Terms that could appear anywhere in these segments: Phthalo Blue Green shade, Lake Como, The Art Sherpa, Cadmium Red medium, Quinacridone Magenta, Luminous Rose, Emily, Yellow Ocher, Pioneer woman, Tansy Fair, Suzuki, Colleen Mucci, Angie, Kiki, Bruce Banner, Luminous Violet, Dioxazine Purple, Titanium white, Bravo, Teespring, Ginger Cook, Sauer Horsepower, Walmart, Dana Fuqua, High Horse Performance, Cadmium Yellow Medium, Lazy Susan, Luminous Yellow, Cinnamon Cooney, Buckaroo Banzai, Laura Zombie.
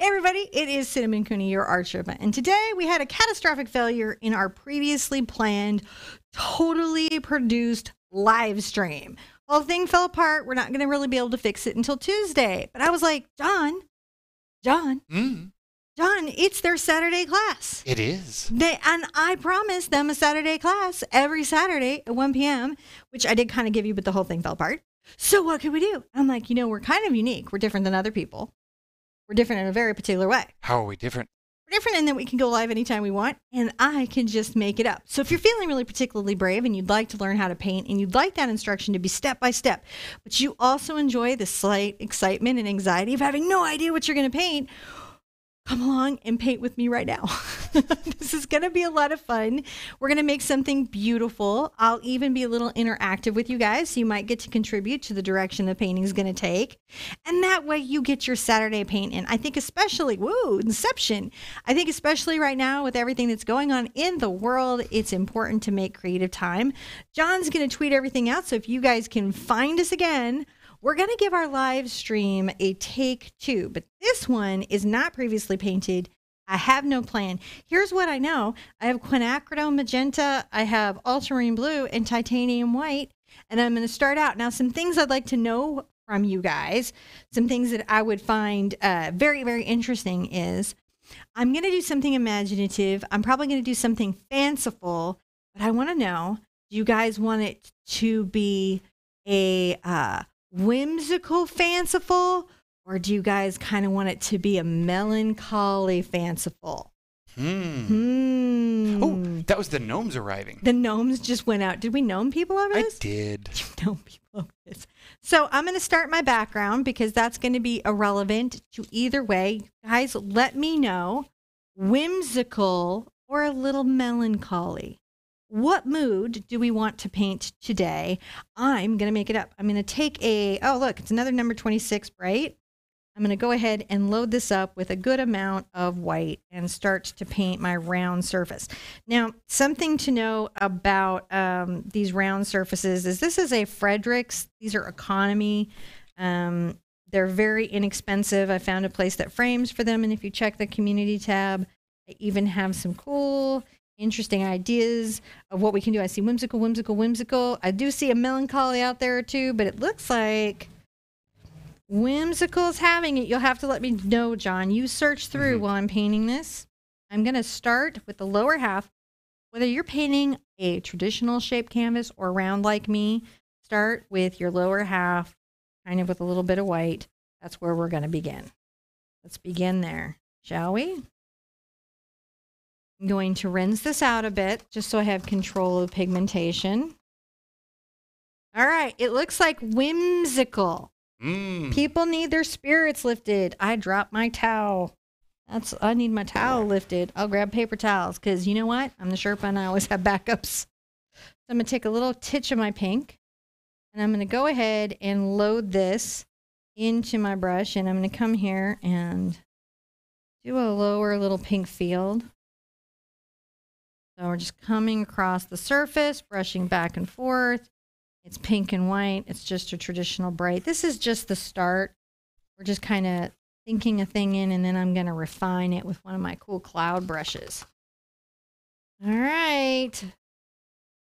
Hey everybody, it is Cinnamon Cooney, your Art Sherpa, and today we had a catastrophic failure in our previously planned, totally produced live stream. Whole thing fell apart. We're not going to really be able to fix it until Tuesday. But I was like, John, it's their Saturday class. It is. And I promised them a Saturday class every Saturday at 1 p.m., which I did kind of give you, but the whole thing fell apart. So what could we do? I'm like, you know, we're kind of unique. We're different than other people. We're different in a very particular way. How are we different? We're different in that we can go live anytime we want, and I can just make it up. So if you're feeling really particularly brave and you'd like to learn how to paint and you'd like that instruction to be step by step, but you also enjoy the slight excitement and anxiety of having no idea what you're going to paint, come along and paint with me right now. This is going to be a lot of fun. We're going to make something beautiful. I'll even be a little interactive with you guys, so you might get to contribute to the direction the painting is going to take. And that way you get your Saturday paint in. I think especially, woo, inception. I think especially right now with everything that's going on in the world, it's important to make creative time. John's going to tweet everything out, so if you guys can find us again, we're going to give our live stream a take two, but this one is not previously painted. I have no plan. Here's what I know. I have Quinacridone Magenta, I have Ultramarine Blue, and Titanium White, and I'm going to start out. Now, some things I'd like to know from you guys, some things that I would find very, very interesting is I'm going to do something imaginative. I'm probably going to do something fanciful, but I want to know, do you guys want it to be a whimsical fanciful, or do you guys kind of want it to be a melancholy fanciful? Oh, that was the gnomes arriving. The gnomes just went out. Did we gnome people over this? I did. You gnome people over this. So I'm going to start my background because that's going to be irrelevant to either way. Guys, let me know, whimsical or a little melancholy. What mood do we want to paint today? I'm going to make it up. I'm going to take a, oh, look, it's another number 26, right? I'm going to go ahead and load this up with a good amount of white and start to paint my round surface. Now, something to know about these round surfaces is this is a Fredrix. These are economy. They're very inexpensive. I found a place that frames for them. And if you check the community tab, I even have some cool interesting ideas of what we can do. I see whimsical, whimsical, whimsical. I do see a melancholy out there too, but it looks like whimsical is having it. You'll have to let me know, John. You search through while I'm painting this. I'm going to start with the lower half. Whether you're painting a traditional shape canvas or round like me, start with your lower half, kind of with a little bit of white. That's where we're going to begin. Let's begin there, shall we? I'm going to rinse this out a bit just so I have control of pigmentation. All right, it looks like whimsical. People need their spirits lifted. I dropped my towel. I need my towel lifted. I'll grab paper towels because you know what? I'm the Sherpa and I always have backups. So I'm going to take a little titch of my pink and I'm going to go ahead and load this into my brush and I'm going to come here and do a lower little pink field. So we're just coming across the surface, brushing back and forth. It's pink and white. It's just a traditional bright. This is just the start. We're just kind of thinking a thing in, and then I'm going to refine it with one of my cool cloud brushes. All right.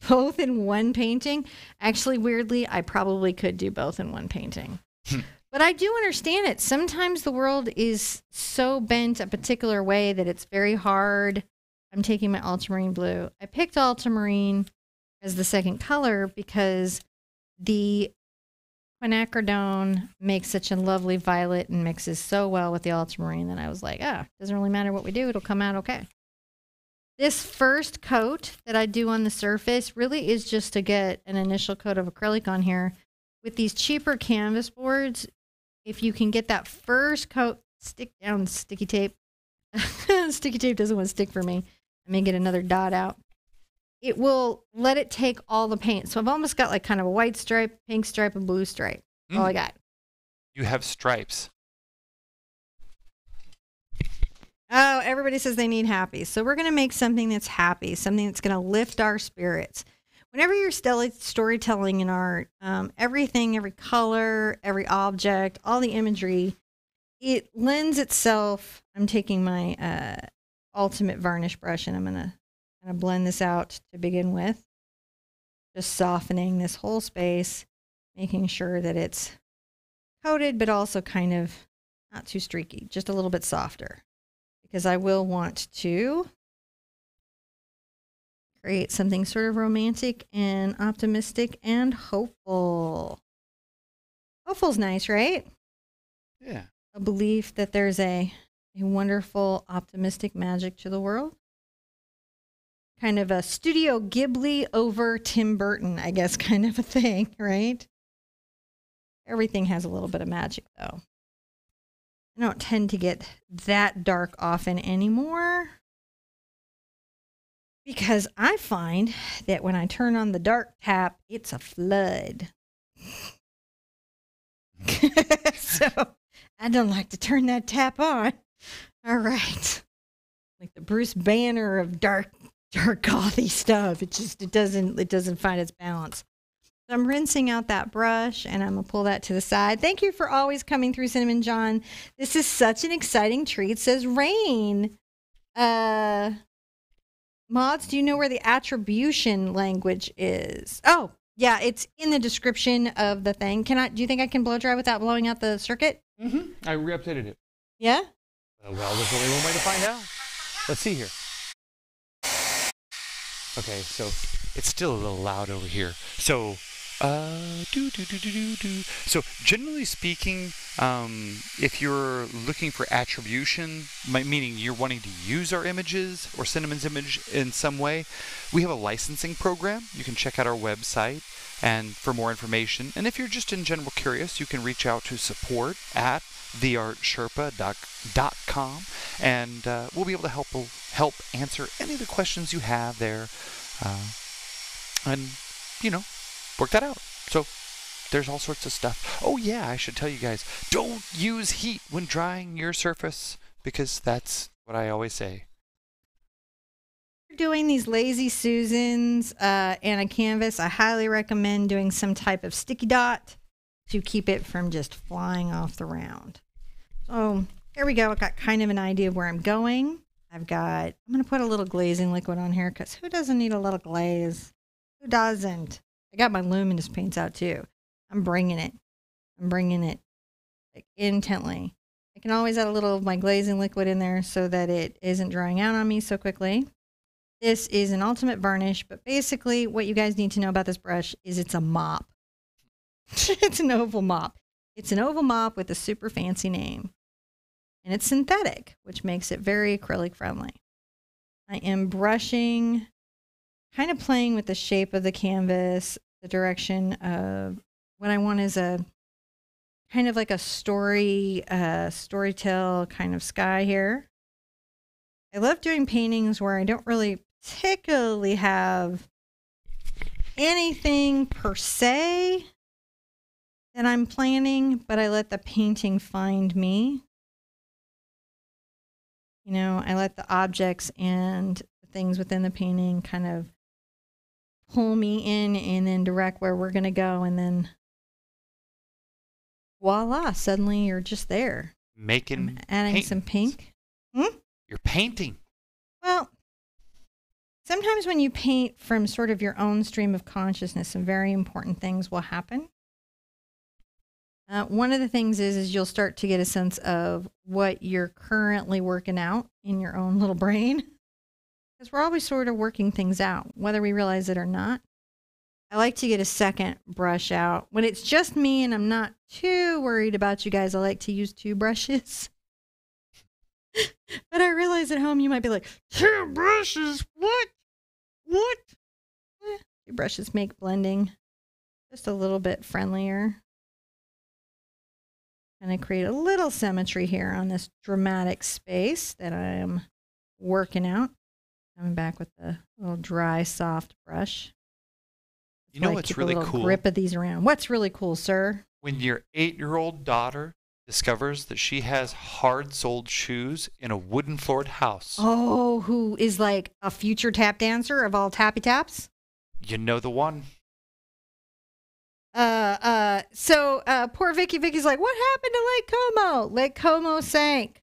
Both in one painting. Actually, weirdly, I probably could do both in one painting. But I do understand it. Sometimes the world is so bent a particular way that it's very hard. I'm taking my ultramarine blue. I picked ultramarine as the second color because the quinacridone makes such a lovely violet and mixes so well with the ultramarine that I was like, oh, it doesn't really matter what we do. It'll come out okay. This first coat that I do on the surface really is just to get an initial coat of acrylic on here. With these cheaper canvas boards, if you can get that first coat, stick down sticky tape. Sticky tape doesn't want to stick for me. I may get another dot out. It will let it take all the paint. So I've almost got like kind of a white stripe, pink stripe, and blue stripe. All I got. You have stripes. Oh, everybody says they need happy. So we're going to make something that's happy, something that's going to lift our spirits. Whenever you're storytelling in art, everything, every color, every object, all the imagery It lends itself. I'm taking my ultimate varnish brush and I'm gonna kind of blend this out to begin with, just softening this whole space, making sure that it's coated but also kind of not too streaky, just a little bit softer, because I will want to create something sort of romantic and optimistic and hopeful. Hopeful's nice, right? Yeah. A belief that there's a wonderful, optimistic magic to the world. Kind of a Studio Ghibli over Tim Burton, I guess, kind of a thing, right? Everything has a little bit of magic, though. I don't tend to get that dark often anymore, because I find that when I turn on the dark tap, it's a flood. So I don't like to turn that tap on. All right. Like the Bruce Banner of dark gothy stuff. It doesn't find its balance. So I'm rinsing out that brush and I'm gonna pull that to the side. Thank you for always coming through, Cinnamon John. This is such an exciting treat, says Rain. Mods, do you know where the attribution language is? Oh, yeah, it's in the description of the thing. Do you think I can blow dry without blowing out the circuit? Mm-hmm. I re-updated it. Yeah? Well, there's only one way to find out. Let's see here. Okay, so it's still a little loud over here. So, So generally speaking, if you're looking for attribution, meaning you're wanting to use our images or Cinnamon's image in some way, we have a licensing program. You can check out our website and for more information. And if you're just in general curious, you can reach out to support@theartsherpa.com, and we'll be able to help answer any of the questions you have there, and you know, work that out. So there's all sorts of stuff. Oh yeah, I should tell you guys, don't use heat when drying your surface, because that's what I always say. You're doing these Lazy Susans and a canvas, I highly recommend doing some type of sticky dot to keep it from just flying off the round. So here we go. I've got kind of an idea of where I'm going. I'm going to put a little glazing liquid on here, because who doesn't need a little glaze? Who doesn't? I got my luminous paints out too. I'm bringing it. I'm bringing it like intently. I can always add a little of my glazing liquid in there so that it isn't drying out on me so quickly. This is an ultimate varnish, but basically what you guys need to know about this brush is it's a mop. It's an oval mop. It's an oval mop with a super fancy name. And it's synthetic, which makes it very acrylic friendly. I am brushing, kind of playing with the shape of the canvas, the direction of what I want is a kind of like a storytell kind of sky here. I love doing paintings where I don't really particularly have anything per se that I'm planning, but I let the painting find me. You know, I let the objects and the things within the painting kind of pull me in and then direct where we're going to go. And then voila, suddenly you're just there. I'm adding paintings. Some pink. Hmm? You're painting. Well, sometimes when you paint from sort of your own stream of consciousness, some very important things will happen. One of the things is you'll start to get a sense of what you're currently working out in your own little brain. Because we're always sort of working things out, whether we realize it or not. I like to get a second brush out. When it's just me and I'm not too worried about you guys, I like to use two brushes. But I realize at home you might be like, two brushes? What? What? Two brushes make blending just a little bit friendlier. And I create a little symmetry here on this dramatic space that I am working out. Coming back with the little dry, soft brush. You know what's really cool? Grip of these around. What's really cool, sir? When your 8-year-old daughter discovers that she has hard-soled shoes in a wooden-floored house. Oh, who is like a future tap dancer of all tappy taps? You know the one. So poor Vicky. Vicky's like, what happened to Lake Como? Lake Como sank.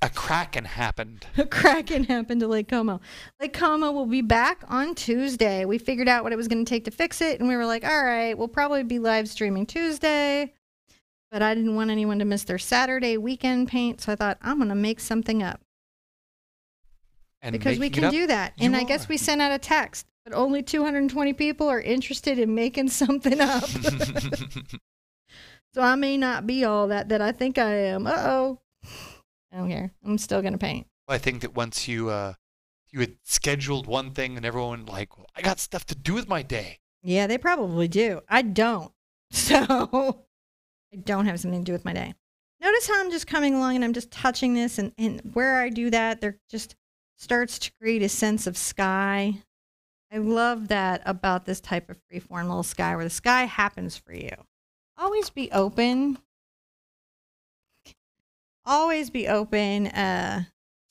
A kraken happened. A kraken happened to Lake Como. Lake Como will be back on Tuesday. We figured out what it was going to take to fix it, and we were like, all right, we'll probably be live streaming Tuesday. But I didn't want anyone to miss their Saturday weekend paint, so I thought, I'm going to make something up. And because we can do that. And I guess we sent out a text. But only 220 people are interested in making something up. So I may not be all that I think I am. Uh-oh. I don't care. I'm still going to paint. Well, I think that once you had scheduled one thing and everyone like, well, I got stuff to do with my day. Yeah, they probably do. I don't. So I don't have something to do with my day. Notice how I'm just coming along and I'm just touching this. And where I do that, there just starts to create a sense of sky. I love that about this type of freeform little sky where the sky happens for you. Always be open. Always be open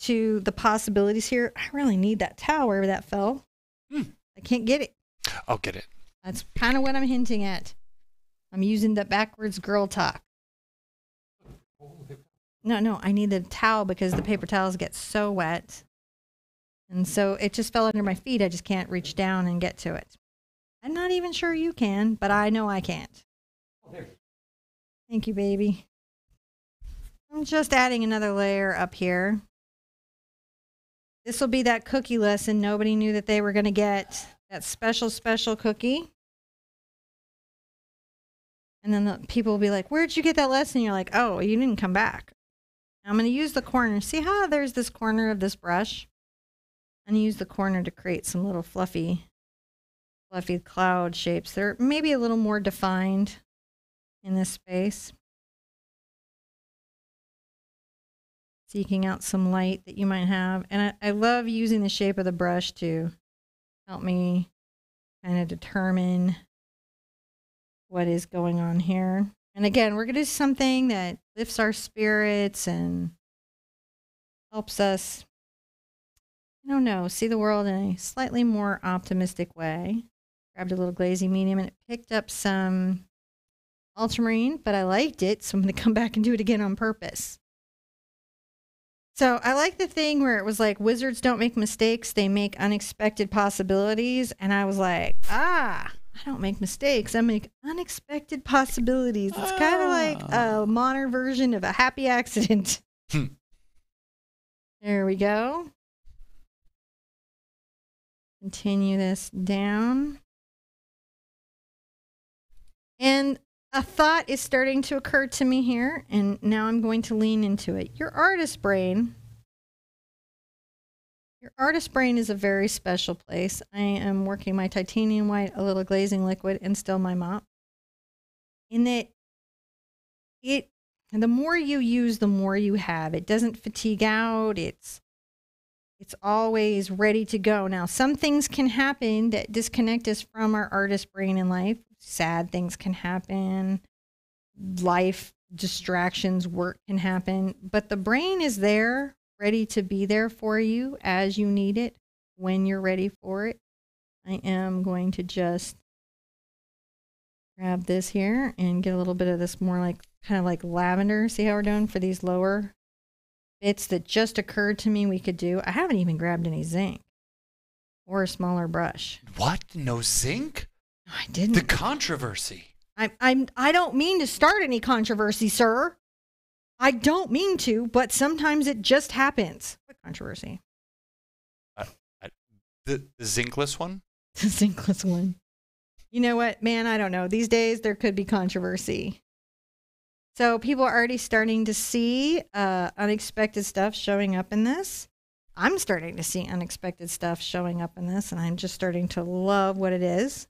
to the possibilities here. I really need that towel wherever that fell. I can't get it. I'll get it. That's kind of what I'm hinting at. I'm using the backwards girl talk. No, I need the towel because the paper towels get so wet. And so it just fell under my feet. I just can't reach down and get to it. I'm not even sure you can, but I know I can't. Oh, there. Thank you, baby. I'm just adding another layer up here. This will be that cookie lesson. Nobody knew that they were going to get that special, special cookie. And then the people will be like, where'd you get that lesson? You're like, oh, you didn't come back. I'm going to use the corner. See how there's this corner of this brush? And use the corner to create some little fluffy cloud shapes. They're maybe a little more defined in this space. Seeking out some light that you might have. And I love using the shape of the brush to help me kind of determine what is going on here. And again, we're going to do something that lifts our spirits and helps us, I don't know, see the world in a slightly more optimistic way. Grabbed a little glazing medium and it picked up some ultramarine, but I liked it, so I'm going to come back and do it again on purpose. So I like the thing where it was like, wizards don't make mistakes, they make unexpected possibilities. And I was like, ah, I don't make mistakes, I make unexpected possibilities. It's kind of like a modern version of a happy accident. There we go. Continue this down. And a thought is starting to occur to me here, and now I'm going to lean into it. Your artist brain is a very special place. I am working my titanium white, a little glazing liquid, and still my mop. In that the more you use, the more you have. It doesn't fatigue out. It's always ready to go. Now, some things can happen that disconnect us from our artist brain in life. Sad things can happen. Life distractions, work can happen. But the brain is there, ready to be there for you as you need it, when you're ready for it. I am going to just grab this here and get a little bit of this more like, kind of like lavender. See how we're doing for these lower bits that just occurred to me we could do. I haven't even grabbed any zinc or a smaller brush. What? No zinc? No, I didn't. The controversy. I don't mean to start any controversy, sir. I don't mean to, but sometimes it just happens. What controversy? The zinkless one? The zinkless one. You know what, man? I don't know. These days there could be controversy. So people are already starting to see unexpected stuff showing up in this. I'm starting to see unexpected stuff showing up in this, and I'm just starting to love what it is.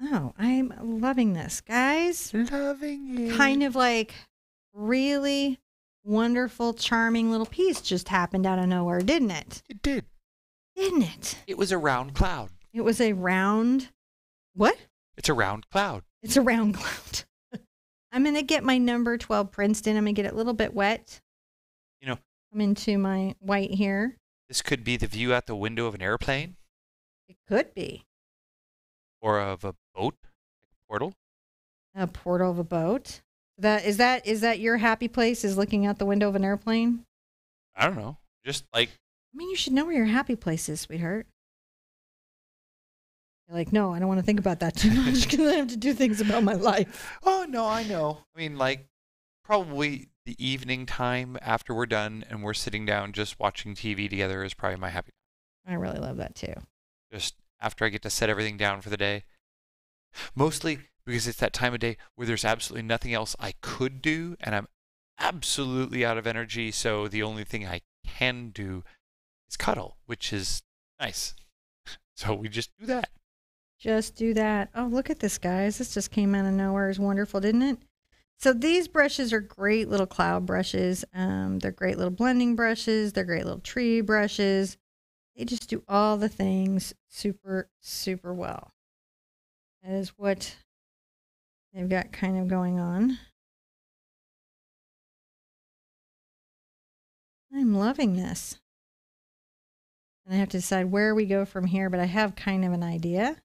Oh, I'm loving this, guys. Loving it. Kind of like really wonderful, charming little piece just happened out of nowhere, didn't it? It did. Didn't it? It was a round cloud. It was a round... What? It's a round cloud. It's a round cloud. I'm going to get my number 12 Princeton. I'm going to get it a little bit wet. You know. Come into my white here. This could be the view out the window of an airplane. It could be. or of a boat, portal. A portal of a boat. Is that your happy place? Is looking out the window of an airplane? I don't know. Just like. I mean, you should know where your happy place is, sweetheart. You're like, no, I don't want to think about that too much because I have to do things about my life. Oh no, I know. I mean, like, probably the evening time after we're done and we're sitting down just watching TV together is probably my happy time. I really love that too. Just after I get to set everything down for the day. Mostly because it's that time of day where there's absolutely nothing else I could do, and I'm absolutely out of energy, so the only thing I can do is cuddle, which is nice. So we just do that. Just do that. Oh, look at this, guys. This just came out of nowhere. It's wonderful, didn't it? So these brushes are great little cloud brushes. They're great little blending brushes. They're great little tree brushes. They just do all the things super, super well. That is what they've got kind of going on. I'm loving this. And I have to decide where we go from here, but I have kind of an idea.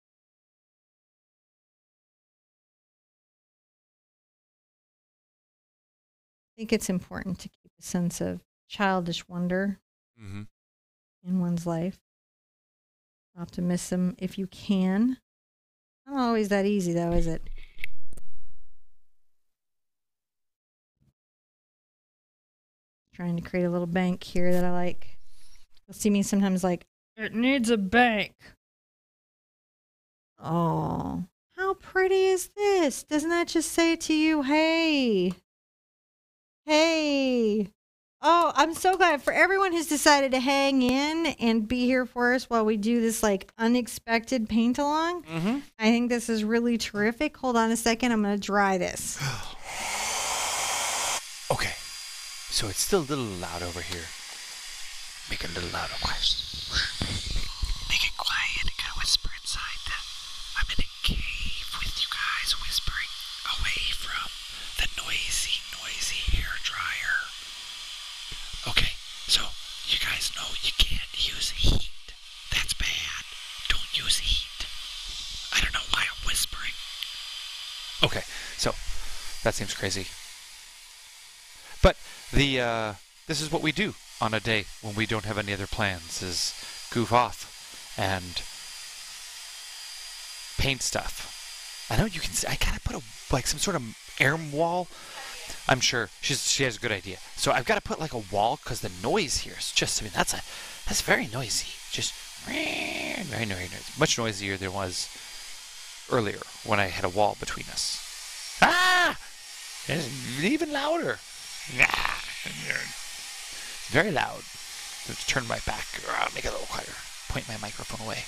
I think it's important to keep a sense of childish wonder in one's life. Optimism if you can. Not always that easy though, is it? Trying to create a little bank here that I like. You'll see me sometimes like, it needs a bank. Oh, how pretty is this? Doesn't that just say to you, hey, hey. Oh, I'm so glad for everyone who's decided to hang in and be here for us while we do this like unexpected paint along. I think this is really terrific. Hold on a second. I'm going to dry this. Okay. So it's still a little loud over here. Make it a little louder. Make it quiet. I gotta whisper inside. I'm in a cave with you guys, whispering away from the noisy hair dryer. Okay, so you guys know you can't use heat. That's bad. Don't use heat. I don't know why I'm whispering. Okay, so that seems crazy. But the this is what we do on a day when we don't have any other plans, is goof off and paint stuff. I know you can see, I gotta put a, like some sort of arm wall. I'm sure she has a good idea. So I've gotta put like a wall because the noise here is just, I mean, that's very noisy. Just very noisy. Much noisier than it was earlier when I had a wall between us. Ah! It's even louder. Very loud. So to turn my back, make it a little quieter. Point my microphone away.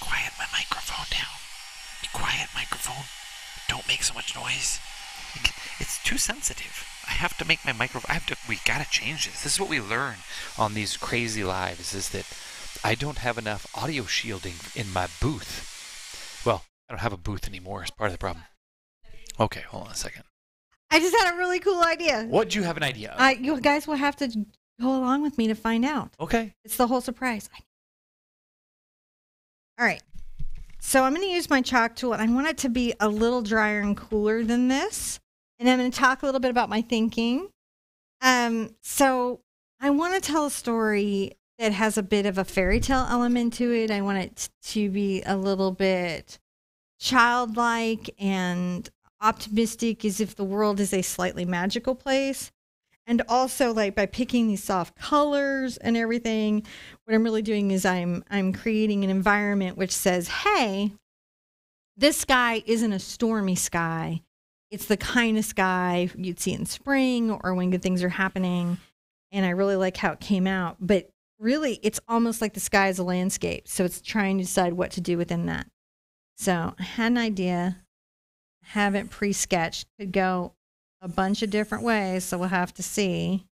Quiet my microphone down. Be quiet, microphone. Don't make so much noise. It's too sensitive. I have to make my microphone. We gotta change this. This is what we learn on these crazy lives: is that I don't have enough audio shielding in my booth. Well, I don't have a booth anymore. It's part of the problem. Okay, hold on a second. I just had a really cool idea. What do you have an idea of? You guys will have to go along with me to find out. Okay. It's the whole surprise. All right. So I'm going to use my chalk tool, and I want it to be a little drier and cooler than this. And I'm going to talk a little bit about my thinking. So I want to tell a story that has a bit of a fairy tale element to it. I want it to be a little bit childlike and optimistic, as if the world is a slightly magical place. And also, like, by picking these soft colors and everything, what I'm really doing is I'm creating an environment which says, hey, this sky isn't a stormy sky. It's the kind of sky you'd see in spring or when good things are happening. And I really like how it came out, but really it's almost like the sky is a landscape. So it's trying to decide what to do within that. So I had an idea. Haven't pre-sketched. Could go a bunch of different ways, so we'll have to see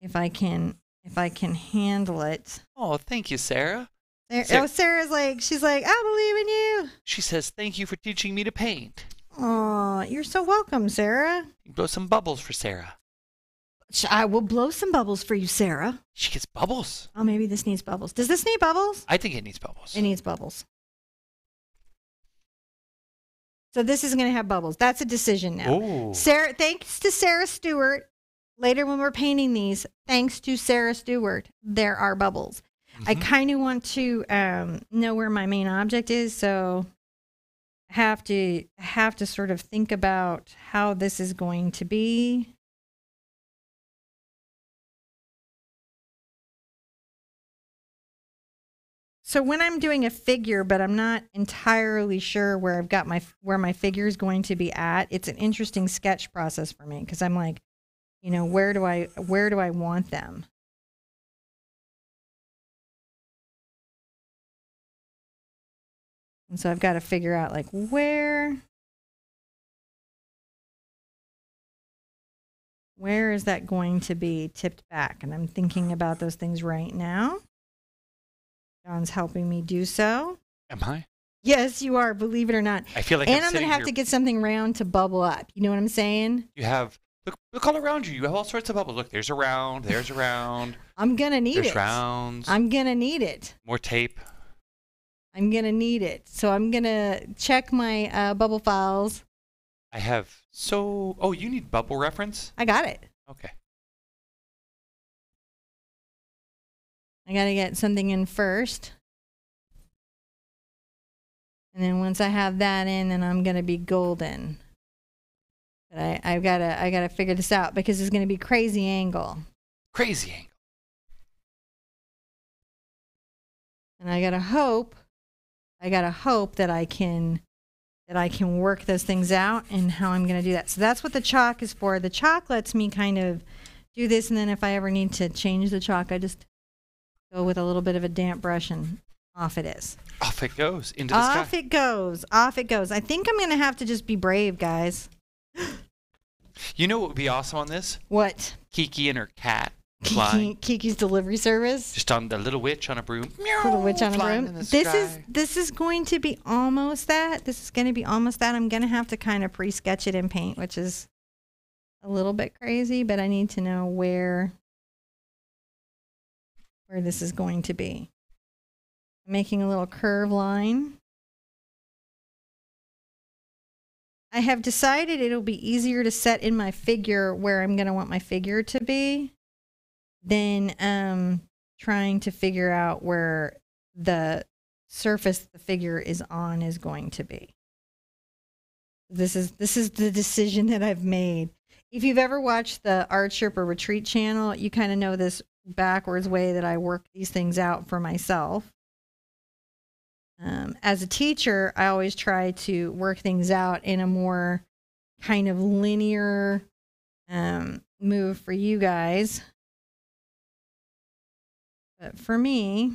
if I can handle it. Oh, thank you, Sarah. Sarah's like, she's like, I believe in you. She says, thank you for teaching me to paint. Oh, you're so welcome, Sarah. You blow some bubbles for Sarah. I will blow some bubbles for you, Sarah. She gets bubbles. Oh, maybe this needs bubbles. Does this need bubbles? I think it needs bubbles. It needs bubbles. So this isn't going to have bubbles. That's a decision now. Ooh. Sarah, thanks to Sarah Stewart. Later when we're painting these, thanks to Sarah Stewart, there are bubbles. Mm-hmm. I kind of want to know where my main object is, so have to sort of think about how this is going to be. So when I'm doing a figure, but I'm not entirely sure where I've got where my figure is going to be at, it's an interesting sketch process for me, because I'm like, you know, where do I want them? And so I've got to figure out like where is that going to be tipped back? And I'm thinking about those things right now. John's helping me do so. Am I? Yes, you are. Believe it or not. I feel like, and I'm going to have to get something round to bubble up. You know what I'm saying? You have, look all around you. You have all sorts of bubbles. Look, there's a round. There's a round. I'm going to need it. There's rounds. I'm going to need it. More tape. I'm going to need it. So I'm going to check my bubble files. I have so... Oh, you need bubble reference? I got it. Okay. I got to get something in first. And then once I have that in, then I'm going to be golden. But I've got to figure this out, because it's going to be crazy angle. Crazy angle. And I got to hope that I can work those things out and how I'm going to do that. So that's what the chalk is for. The chalk lets me kind of do this, and then if I ever need to change the chalk, I just go with a little bit of a damp brush and off it is. Off it goes into the sky. Off it goes. Off it goes. I think I'm going to have to just be brave, guys. You know what would be awesome on this? What? Kiki and her cat. Kiki's delivery service. Just on the little witch on a broom. Little witch on a broom. This is going to be almost that. This is going to be almost that. I'm going to have to kind of pre-sketch it and paint, which is a little bit crazy, but I need to know where this is going to be. I'm making a little curve line. I have decided it'll be easier to set in my figure where I'm going to want my figure to be than trying to figure out where the surface the figure is on is going to be. This is the decision that I've made. If you've ever watched the Art Sherpa Retreat channel, you kind of know this backwards way that I work these things out for myself. As a teacher, I always try to work things out in a more kind of linear move for you guys. But for me,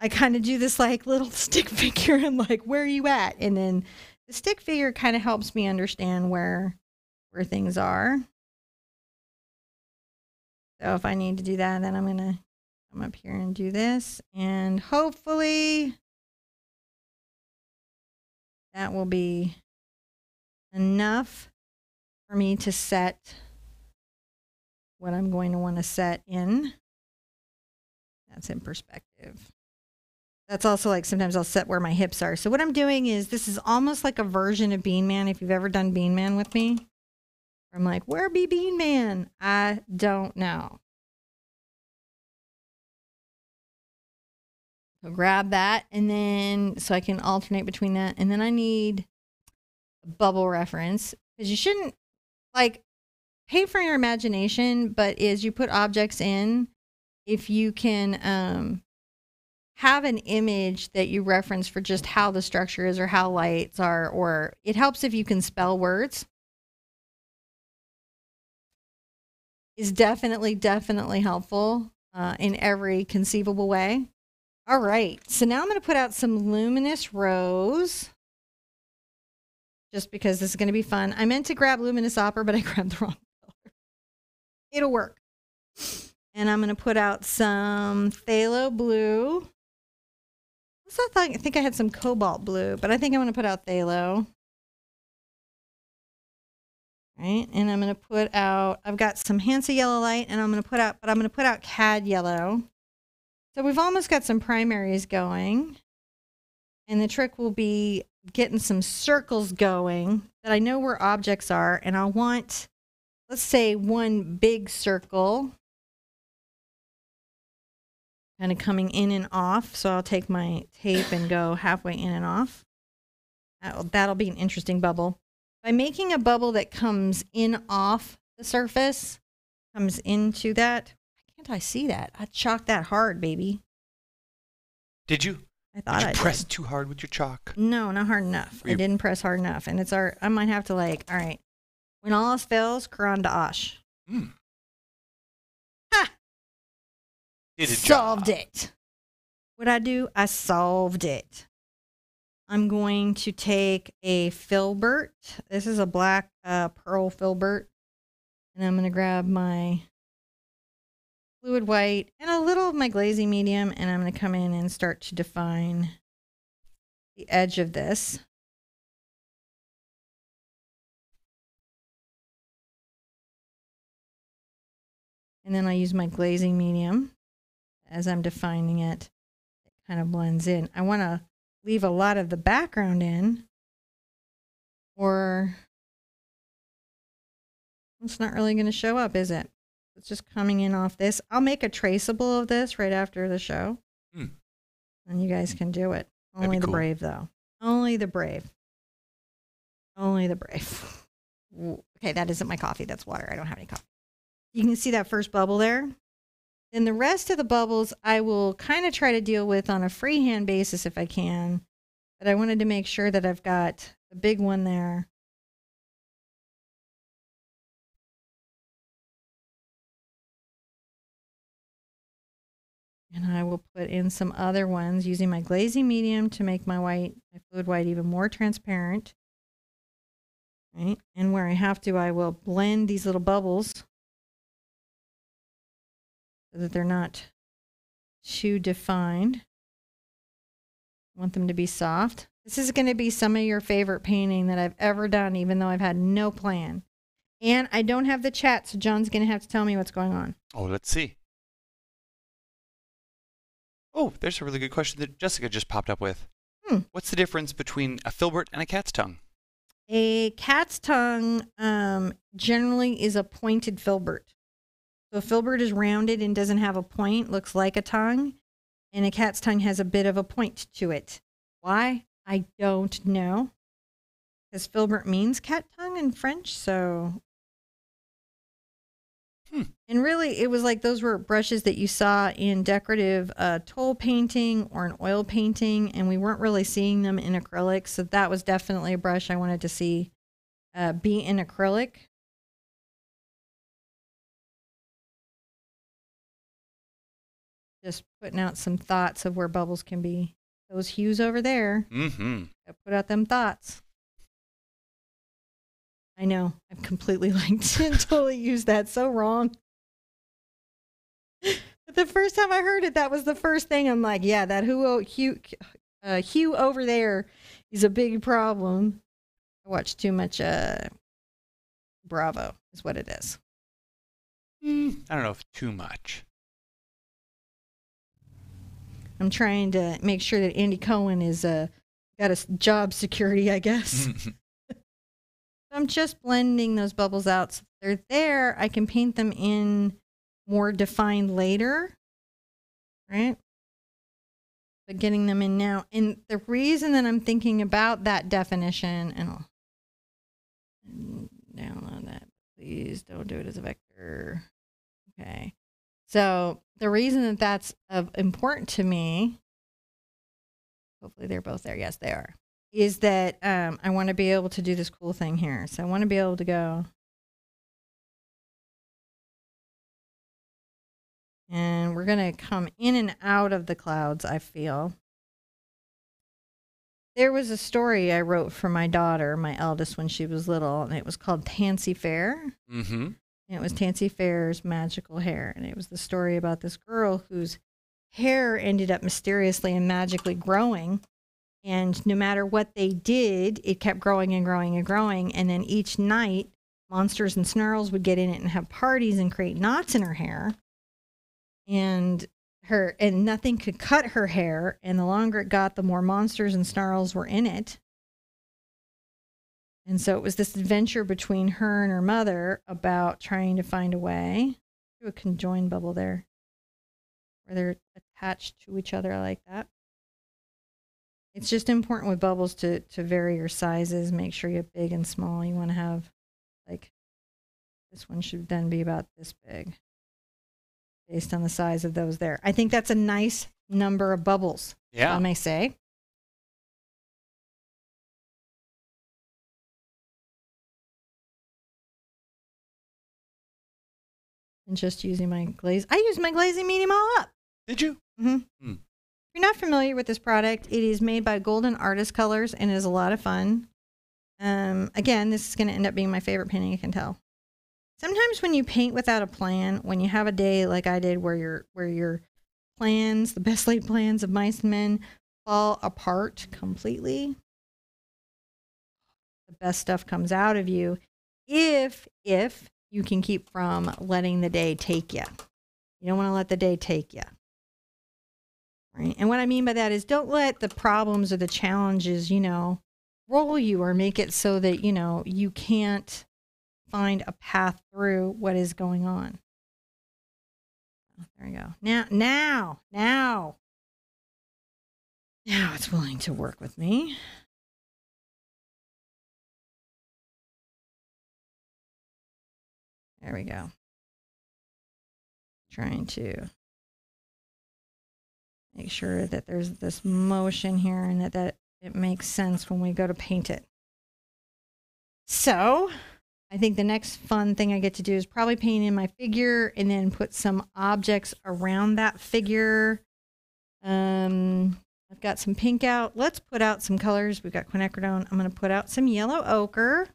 I kind of do this like little stick figure and like, where are you at? And then the stick figure kind of helps me understand where things are. So if I need to do that, then I'm going to come up here and do this. And hopefully that will be enough for me to set what I'm going to want to set in. That's in perspective. That's also like sometimes I'll set where my hips are. So what I'm doing is, this is almost like a version of Bean Man. If you've ever done Bean Man with me, I'm like, where be Bean Man? I don't know. So grab that, and then so I can alternate between that. And then I need a bubble reference, because you shouldn't like pay for your imagination, but as you put objects in, if you can have an image that you reference for just how the structure is or how lights are, or it helps if you can spell words. Is definitely helpful in every conceivable way. All right, so now I'm going to put out some Luminous Rose, just because this is going to be fun. I meant to grab Luminous Ocher, but I grabbed the wrong color. It'll work. And I'm going to put out some Phthalo Blue. I think I had some Cobalt Blue, but I think I'm going to put out Phthalo. Right, and I'm going to put out, I've got some Hansa Yellow Light, and I'm going to put out Cad Yellow. So we've almost got some primaries going. And the trick will be getting some circles going that I know where objects are, and I want, let's say, one big circle kind of coming in and off. So I'll take my tape and go halfway in and off. That'll be an interesting bubble. By making a bubble that comes in off the surface, comes into that. Why can't I see that? I chalked that hard, baby. Did you? I thought I pressed too hard with your chalk. No, not hard enough. I didn't press hard enough. And it's our, I might have to like, all right. When all else fails, Quran to Ash. Mm. Ha! Did a solved job. It. What'd I do? I solved it. I'm going to take a filbert. This is a black pearl filbert. And I'm going to grab my fluid white and a little of my glazing medium. And I'm going to come in and start to define the edge of this. And then I use my glazing medium as I'm defining it. It kind of blends in. I want to leave a lot of the background in, or it's not really going to show up, is it? It's just coming in off this. I'll make a traceable of this right after the show. Mm. And you guys can do it. Only the cool. Brave, though. Only the brave. Only the brave. Okay, that isn't my coffee. That's water. I don't have any coffee. You can see that first bubble there. Then the rest of the bubbles I will kind of try to deal with on a freehand basis if I can. But I wanted to make sure that I've got the big one there. And I will put in some other ones using my glazing medium to make my white, my fluid white even more transparent. Right? And where I have to, I will blend these little bubbles, so that they're not too defined. I want them to be soft. This is going to be some of your favorite painting that I've ever done, even though I've had no plan. And I don't have the chat, so John's going to have to tell me what's going on. Oh, let's see. Oh, there's a really good question that Jessica just popped up with. What's the difference between a filbert and a cat's tongue? A cat's tongue generally is a pointed filbert. So a filbert is rounded and doesn't have a point, looks like a tongue, and a cat's tongue has a bit of a point to it. Why? I don't know. Because filbert means cat tongue in French, so... And really, it was like those were brushes that you saw in decorative toll painting or an oil painting, and we weren't really seeing them in acrylic, so that was definitely a brush I wanted to see be in acrylic. Just putting out some thoughts of where bubbles can be. Those hues over there. Mm-hmm. Put out them thoughts. I know. I've completely liked and totally used that. So wrong. But the first time I heard it, that was the first thing. I'm like, yeah, that hue over there is a big problem. I watch too much Bravo is what it is. I don't know if too much. I'm trying to make sure that Andy Cohen is got a job security, I guess. I'm just blending those bubbles out so they're there. I can paint them in more defined later, right? But getting them in now. And the reason that I'm thinking about that definition, and I'll download that. Please don't do it as a vector. Okay. So the reason that that's of important to me, hopefully they're both there. Yes, they are. Is that I want to be able to do this cool thing here. So I want to be able to go and we're going to come in and out of the clouds, I feel. There was a story I wrote for my daughter, my eldest, when she was little, and it was called Tansy Fair. Mm-hmm. And it was Tansy Fair's Magical Hair. And it was the story about this girl whose hair ended up mysteriously and magically growing. And no matter what they did, it kept growing and growing and growing. And then each night, monsters and snarls would get in it and have parties and create knots in her hair. And nothing could cut her hair. And the longer it got, the more monsters and snarls were in it. And so it was this adventure between her and her mother about trying to find a way. Do a conjoined bubble there, where they're attached to each other like that. It's just important with bubbles to vary your sizes. Make sure you have big and small. You want to have, like, this one should then be about this big, based on the size of those there. I think that's a nice number of bubbles, yeah, I may say. And just using my glaze. I used my glazing medium all up. Did you? Mm-hmm. If you're not familiar with this product, it is made by Golden Artist Colors and it is a lot of fun. Again, this is going to end up being my favorite painting, you can tell. Sometimes when you paint without a plan, when you have a day like I did where your plans, the best laid plans of mice and men, fall apart completely, the best stuff comes out of you if you can keep from letting the day take you. You don't want to let the day take you. Right? And what I mean by that is don't let the problems or the challenges, you know, roll you or make it so that, you know, you can't find a path through what is going on. Oh, there we go. Now it's willing to work with me. There we go. Trying to make sure that there's this motion here and that it makes sense when we go to paint it. So I think the next fun thing I get to do is probably paint in my figure and then put some objects around that figure. I've got some pink out. Let's put out some colors. We've got quinacridone. I'm going to put out some yellow ochre.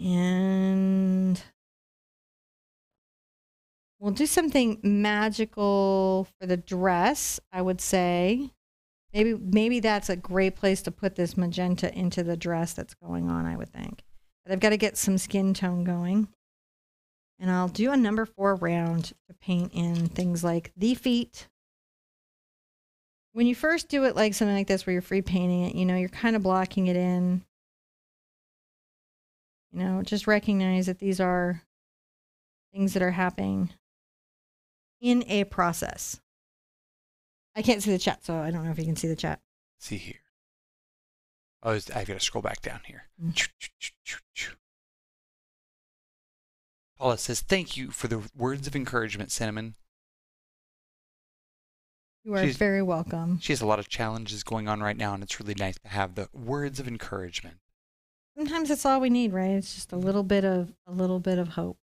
And we'll do something magical for the dress, I would say. Maybe that's a great place to put this magenta into the dress that's going on, I would think. But I've got to get some skin tone going. And I'll do a number 4 round to paint in things like the feet. When you first do it like something like this where you're free painting it, you know, you're kind of blocking it in. You know, just recognize that these are things that are happening in a process. I can't see the chat, so I don't know if you can see the chat. See here. Oh, I've got to scroll back down here. Mm-hmm. Paula says, "Thank you for the words of encouragement, Cinnamon." You are very welcome. She has a lot of challenges going on right now, and it's really nice to have the words of encouragement. Sometimes that's all we need, right? It's just a little bit of hope.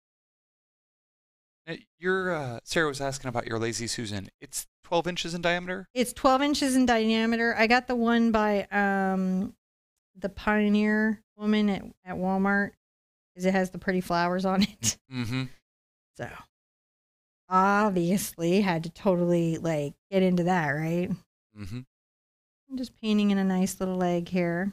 Sarah was asking about your Lazy Susan. It's 12 inches in diameter? It's 12 inches in diameter. I got the one by the Pioneer woman at Walmart because it has the pretty flowers on it. Mm-hmm. So obviously had to totally like get into that, right? Mm-hmm. I'm just painting in a nice little leg here.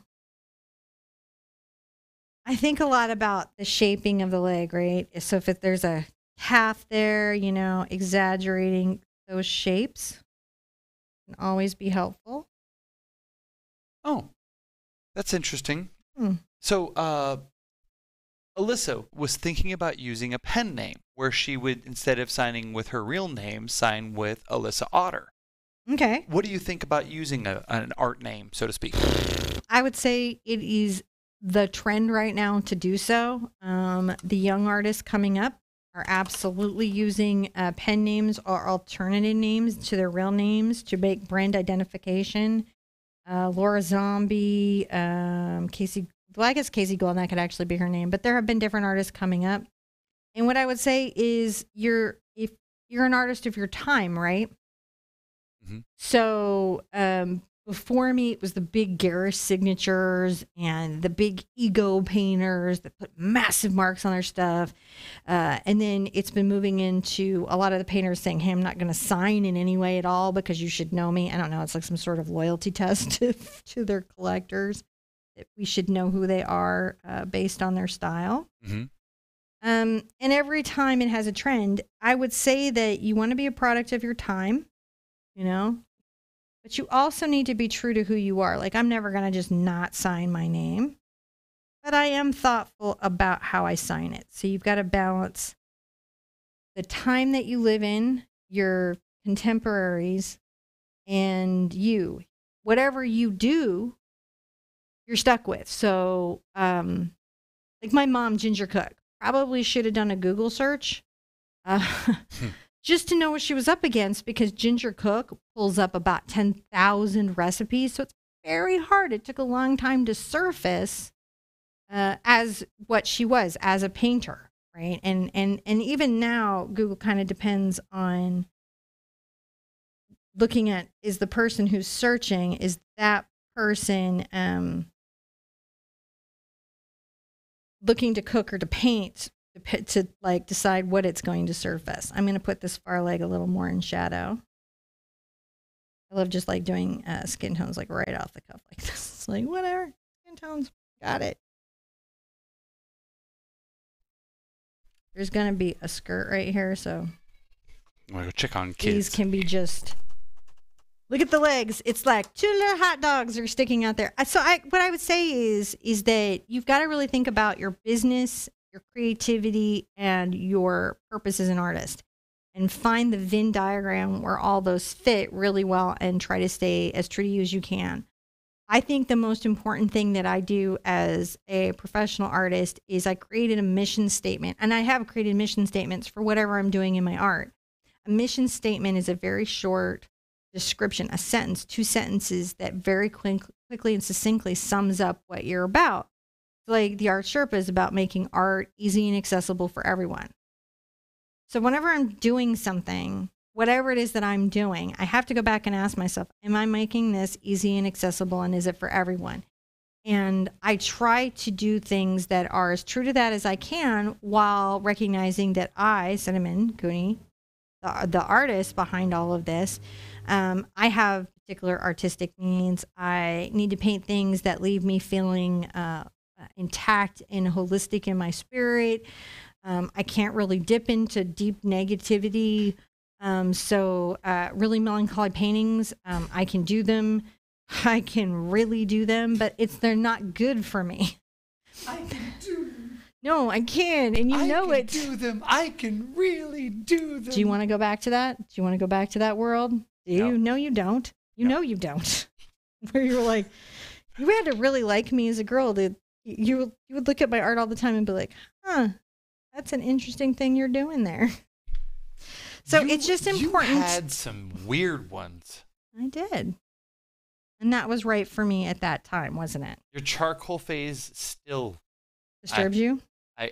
I think a lot about the shaping of the leg, right? So if there's a half there, you know, exaggerating those shapes can always be helpful. Oh, that's interesting. Hmm. So Alyssa was thinking about using a pen name where she would, instead of signing with her real name, sign with Alyssa Otter. Okay. What do you think about using an art name, so to speak? I would say it is the trend right now to do so. The young artists coming up are absolutely using pen names or alternative names to their real names to make brand identification. Laura Zombie, Casey, well, I guess Casey Golden, that could actually be her name, but there have been different artists coming up. And what I would say is if you're an artist of your time, right? Mm-hmm. So, before me, it was the big garish signatures and the big ego painters that put massive marks on their stuff. And then it's been moving into a lot of the painters saying, hey, I'm not going to sign in any way at all because you should know me. I don't know. It's like some sort of loyalty test to their collectors. We should know who they are based on their style. Mm-hmm. And every time it has a trend, I would say that you want to be a product of your time, you know. But you also need to be true to who you are. Like, I'm never going to just not sign my name, but I am thoughtful about how I sign it. So you've got to balance the time that you live in, your contemporaries, and you. Whatever you do, you're stuck with. So, like my mom, Ginger Cook, probably should have done a Google search just to know what she was up against, because Ginger Cook pulls up about 10,000 recipes. So it's very hard. It took a long time to surface as what she was as a painter, right? And even now, Google kind of depends on looking at, is the person who's searching, is that person looking to cook or to paint to like decide what it's going to surface. I'm going to put this far leg a little more in shadow. I love just like doing skin tones like right off the cuff like this. It's like whatever, skin tones, got it. There's going to be a skirt right here, so I'm going to go check on kids. These can be just, look at the legs. It's like two little hot dogs are sticking out there. So what I would say is that you've got to really think about your business, your creativity, and your purpose as an artist, and find the Venn diagram where all those fit really well and try to stay as true to you as you can. I think the most important thing that I do as a professional artist is I created a mission statement, and I have created mission statements for whatever I'm doing in my art. A mission statement is a very short description, a sentence, two sentences that very quickly and succinctly sums up what you're about. Like the Art Sherpa is about making art easy and accessible for everyone. So whenever I'm doing something, whatever it is that I'm doing, I have to go back and ask myself, am I making this easy and accessible, and is it for everyone? And I try to do things that are as true to that as I can, while recognizing that I, Cinnamon Cooney, the artist behind all of this, I have particular artistic needs. I need to paint things that leave me feeling intact and holistic in my spirit. I can't really dip into deep negativity. So really melancholy paintings, I can do them. I can really do them, but they're not good for me. I can do them. No, I can, and you know it. I can do them. I can really do them. Do you want to go back to that? Do you want to go back to that world? Do you? No, you don't. You know you don't. Where you were like, you had to really like me as a girl. You would look at my art all the time and be like, huh, that's an interesting thing you're doing there. So it's just important. You had some weird ones. I did. And that was right for me at that time, wasn't it? Your charcoal phase still disturbs you? I'm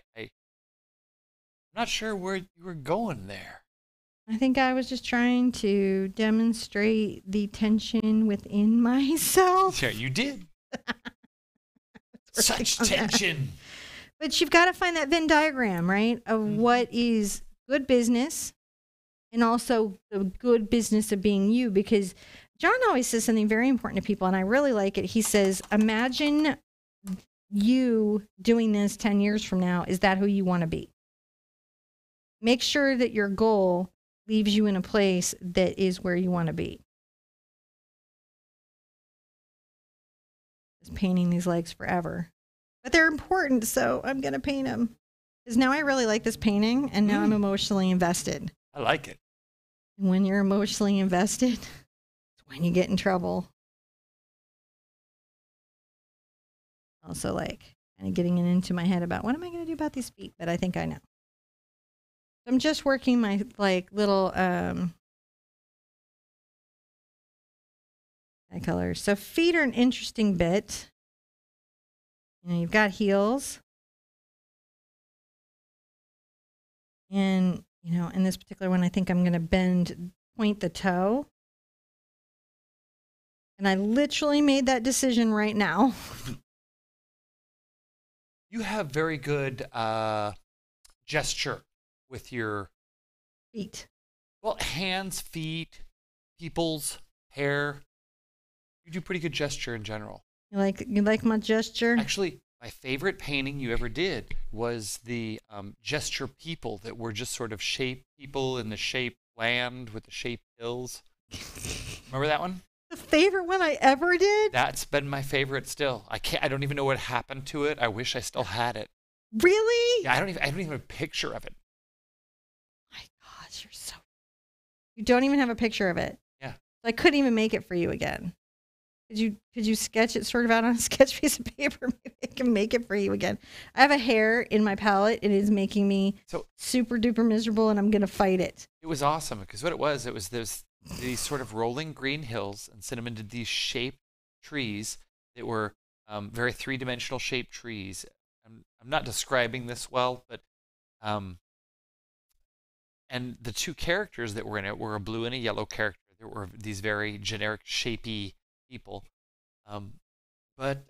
not sure where you were going there. I think I was just trying to demonstrate the tension within myself. Yeah, you did. Such tension. But you've got to find that Venn diagram, right? Of what is good business and also the good business of being you. Because John always says something very important to people, and I really like it. He says, imagine you doing this 10 years from now. Is that who you want to be? Make sure that your goal leaves you in a place that is where you want to be. Just painting these legs forever, but they're important, so I'm gonna paint them because now I really like this painting, and now I'm emotionally invested. I like it. And when you're emotionally invested, it's when you get in trouble. Also, like, kind of getting it into my head about what am I gonna do about these feet, but I think I know. I'm just working my like little colors. So feet are an interesting bit. You know, you've got heels. And, you know, in this particular one, I think I'm going to point the toe. And I literally made that decision right now. You have very good gesture with your feet. Well, hands, feet, people's hair. You do pretty good gesture in general. You like my gesture? Actually, my favorite painting you ever did was the gesture people that were just sort of shape people in the shape land with the shape hills. Remember that one? the favorite one I ever did? That's been my favorite still. I don't even know what happened to it. I wish I still had it. Really? Yeah, I don't even have a picture of it. My gosh, you're so... You don't even have a picture of it? Yeah. I couldn't even make it for you again. Could you sketch it sort of out on a sketch piece of paper? Maybe I can make it for you again. I have a hair in my palette. It is making me so super duper miserable, and I'm going to fight it. It was awesome because what it was these sort of rolling green hills, and Cinnamon did these shaped trees that were very three-dimensional shaped trees. I'm not describing this well, but and the two characters that were in it were a blue and a yellow character. There were these very generic, shapey people, but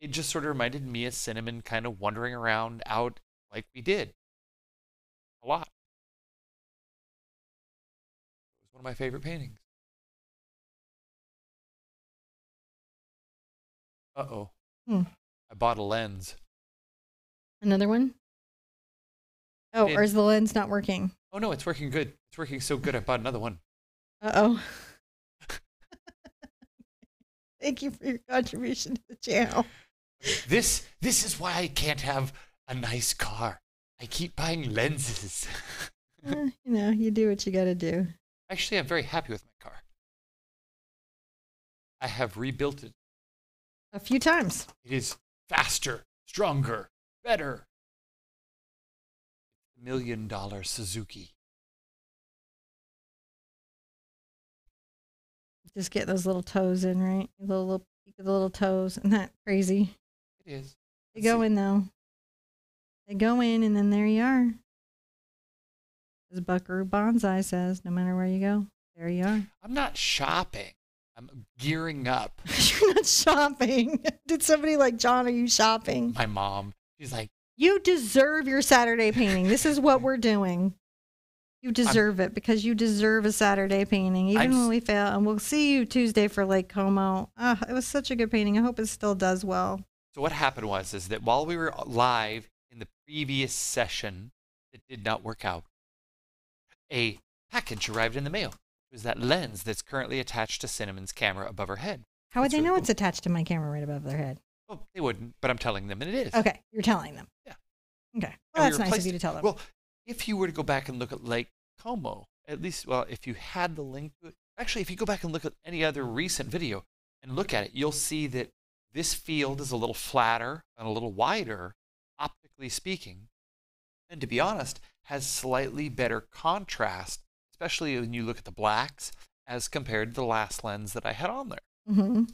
it just sort of reminded me of Cinnamon kind of wandering around out like we did a lot. It was one of my favorite paintings. I bought a lens. Another one? Oh, or is the lens not working? Oh no, it's working good. It's working so good I bought another one. Thank you for your contribution to the channel. This is why I can't have a nice car. I keep buying lenses. You know, you do what you got to do. Actually, I'm very happy with my car. I have rebuilt it a few times. It is faster, stronger, better. $1 million Suzuki. Just get those little toes in, right? The little toes. Isn't that crazy? It is. They go in, though. They go in, and then there you are. As Buckaroo Banzai says, no matter where you go, there you are. I'm not shopping. I'm gearing up. You're not shopping. Did somebody like, John, are you shopping? My mom. She's like, you deserve your Saturday painting. This is what we're doing. You deserve it because you deserve a Saturday painting, even when we fail. And we'll see you Tuesday for Lake Como. Oh, it was such a good painting. I hope it still does well. So what happened was is that while we were live in the previous session that did not work out, a package arrived in the mail. It was that lens that's currently attached to Cinnamon's camera above her head. How would they know it's attached to my camera right above their head? Well, they wouldn't, but I'm telling them, and it is. Okay, you're telling them. Yeah. Okay. Well, that's nice of you to tell them. Well, if you were to go back and look at Lake Como, at least, well, if you had the link to it, actually, if you go back and look at any other recent video and look at it, you'll see that this field is a little flatter and a little wider, optically speaking, and to be honest, has slightly better contrast, especially when you look at the blacks as compared to the last lens that I had on there. Mm-hmm.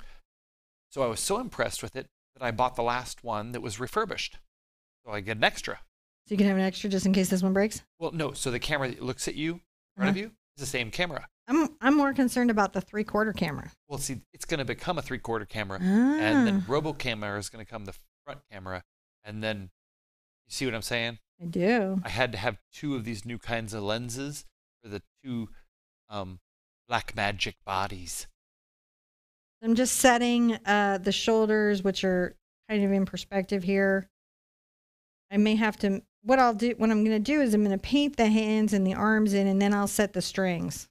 So I was so impressed with it that I bought the last one that was refurbished. So I get an extra. So you can have an extra just in case this one breaks? Well, no. So the camera that looks at you, in front of you, is the same camera. I'm more concerned about the three-quarter camera. Well, see, it's going to become a three-quarter camera, and then robo camera is going to come the front camera, and then, you see what I'm saying? I do. I had to have two of these new kinds of lenses for the two black magic bodies. I'm just setting the shoulders, which are kind of in perspective here. I may have to... What I'll do, what I'm going to do is I'm going to paint the hands and the arms in, and then I'll set the strings.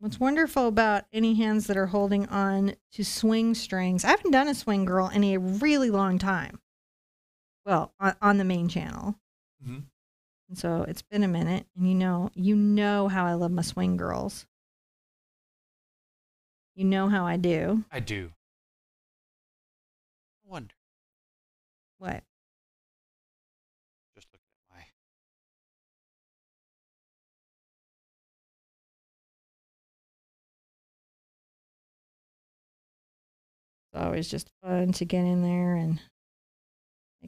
What's wonderful about any hands that are holding on to swing strings, I haven't done a swing girl in a really long time. Well, on the main channel. Mm-hmm. And so it's been a minute, and you know how I love my swing girls. You know how I do. I do. I wonder. What? Just look at my... It's always just fun to get in there and...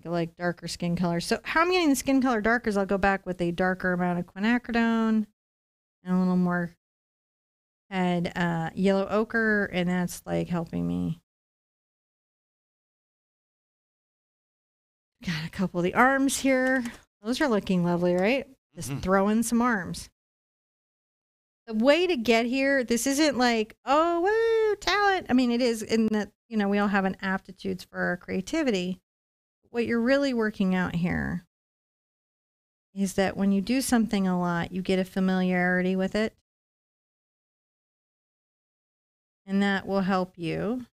I like darker skin colors. So how I'm getting the skin color darker is I'll go back with a darker amount of quinacridone and a little more head yellow ochre, and that's like helping me. Got a couple of the arms here. Those are looking lovely, right? Just throw in some arms. The way to get here, this isn't like, oh, woo, talent. I mean, it is in that, you know, we all have an aptitudes for our creativity. What you're really working out here is that when you do something a lot, you get a familiarity with it. And that will help you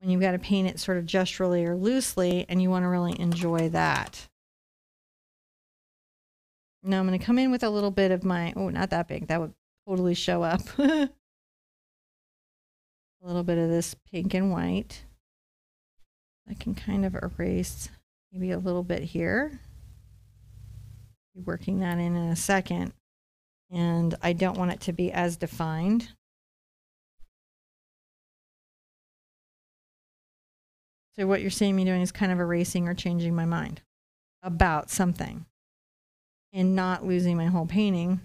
when you've got to paint it sort of gesturally or loosely, and you want to really enjoy that. Now I'm going to come in with a little bit of my, oh, not that big. That would totally show up. A little bit of this pink and white. I can kind of erase maybe a little bit here. Be working that in a second. And I don't want it to be as defined. So what you're seeing me doing is kind of erasing or changing my mind about something and not losing my whole painting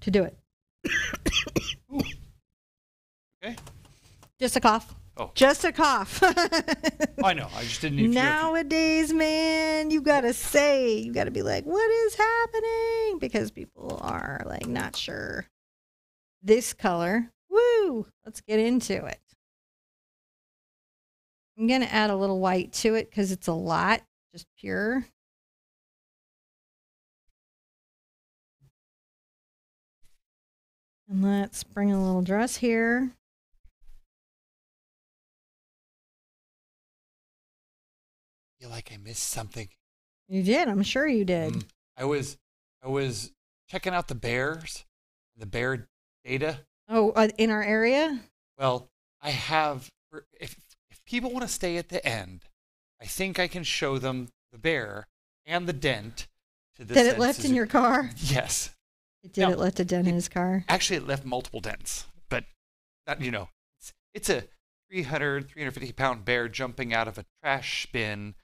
to do it. Ooh. Okay. Just a cough. Oh. Just a cough. I know. I just didn't need to. Nowadays, man, you got to say, you got to be like, what is happening? Because people are like, not sure. This color. Woo! Let's get into it. I'm going to add a little white to it because it's a lot, just pure. And let's bring a little dress here. I feel like I missed something. You did. I'm sure you did. I was checking out the bears, the bear data. Oh, in our area? Well, I have, if people want to stay at the end, I think I can show them the bear and the dent to this. That it left Suzuki. In your car? Yes. It did. Now, it left a dent in his car? Actually, it left multiple dents, but, not, you know, it's a 300, 350-pound bear jumping out of a trash bin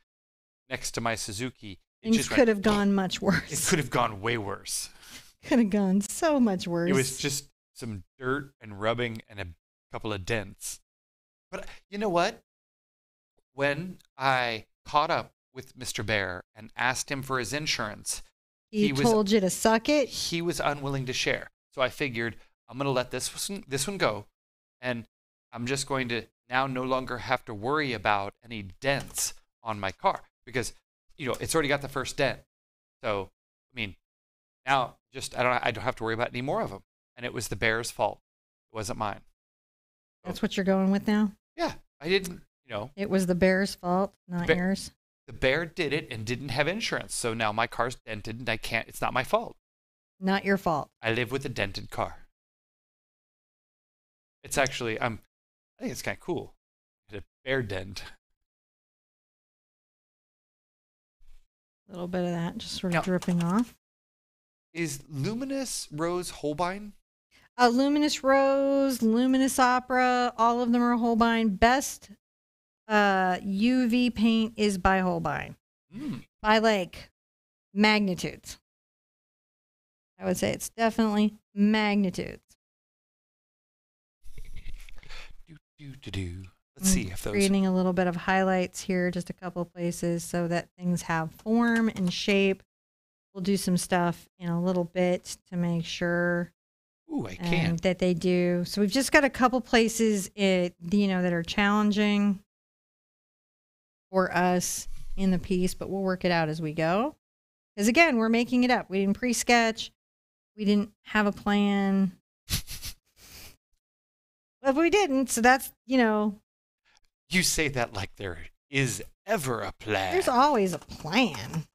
next to my Suzuki. Things could have gone much worse. It could have gone way worse. Could have gone so much worse. It was just some dirt and rubbing and a couple of dents. But you know what? When I caught up with Mr. Bear and asked him for his insurance, he told you to suck it? He was unwilling to share. So I figured I'm going to let this one go, and I'm just going to now no longer have to worry about any dents on my car because, you know, it's already got the first dent. So, I mean, now just I don't have to worry about any more of them. And it was the bear's fault. It wasn't mine. So, that's what you're going with now? Yeah. I didn't, you know. It was the bear's fault, not yours. The bear did it and didn't have insurance. So now my car's dented and I can't, it's not my fault. Not your fault. I live with a dented car. It's actually, I think it's kind of cool. It's a bear dent. A little bit of that just sort of dripping off. Is Luminous Rose Holbein? Luminous Rose, Luminous Opera, all of them are Holbein. Best UV paint is by Holbein. By like magnitudes. I would say it's definitely magnitudes. Let's see if those. Creating a little bit of highlights here, just a couple places so that things have form and shape. We'll do some stuff in a little bit to make sure. Ooh, I can. That they do. So we've just got a couple places you know, that are challenging for us in the piece, but we'll work it out as we go. Because again, we're making it up. We didn't pre-sketch. We didn't have a plan. Well, we didn't. So that's, you know. You say that like there is ever a plan. There's always a plan.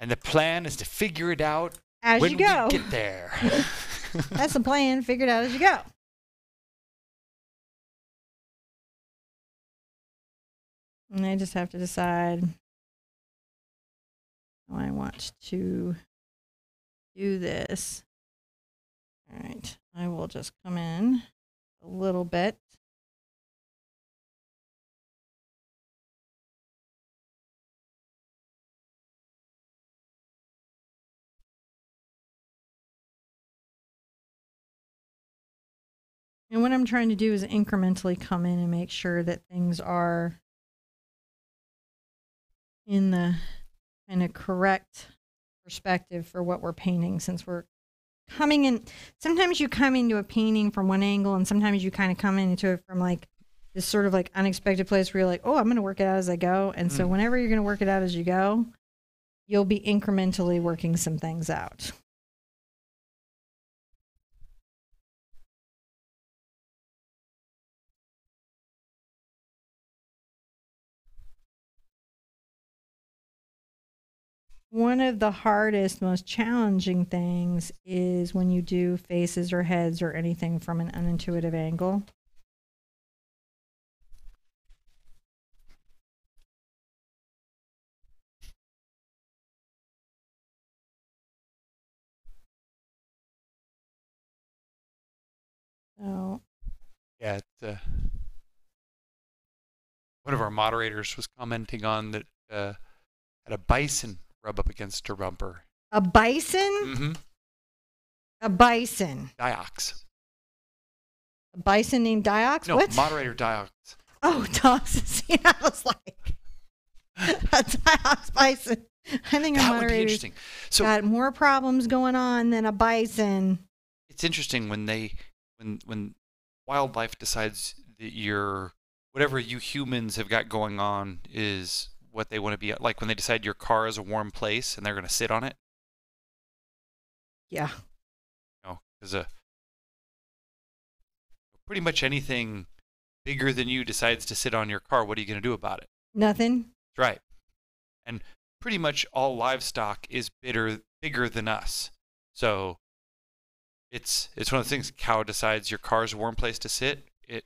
And the plan is to figure it out as you go. We get there. That's the plan, figure it out as you go. And I just have to decide how I want to do this. All right, I will just come in a little bit. And what I'm trying to do is incrementally come in and make sure that things are in the kind of correct perspective for what we're painting, since we're coming in, sometimes you come into a painting from one angle, and sometimes you kind of come into it from like this sort of like unexpected place where you're like, oh, I'm going to work it out as I go. And so whenever you're going to work it out as you go, you'll be incrementally working some things out. One of the hardest, most challenging things is when you do faces or heads or anything from an unintuitive angle. So, yeah, one of our moderators was commenting on that had a bison rub up against her bumper. A bison? Mm-hmm. A bison. Diox. A bison named Diox? No, what? Moderator Diox. Oh, Dioxazine. I was like, a Diox bison. I think that would be interesting. So got more problems going on than a bison. It's interesting when they, when wildlife decides that you're, whatever you humans have got going on is what they want to be like, when they decide your car is a warm place and they're going to sit on it. Yeah. No, because pretty much anything bigger than you decides to sit on your car, what are you going to do about it? Nothing. That's right. And pretty much all livestock is bigger than us. So it's one of the things. Cow decides your car is a warm place to sit. You're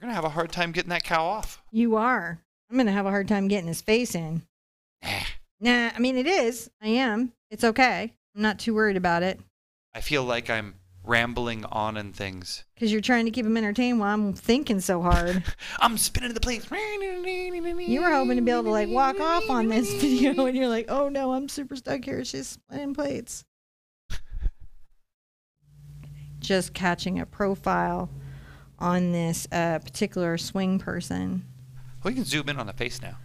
going to have a hard time getting that cow off. You are. I'm going to have a hard time getting his face in. Nah, I mean, it is. I am. It's okay. I'm not too worried about it. I feel like I'm rambling on and things. Because you're trying to keep him entertained while I'm thinking so hard. I'm spinning the plates. You were hoping to be able to, like, walk off on this video, and you're like, oh, no, I'm super stuck here. She's spinning plates. Just catching a profile on this particular swing person. We can zoom in on the face now.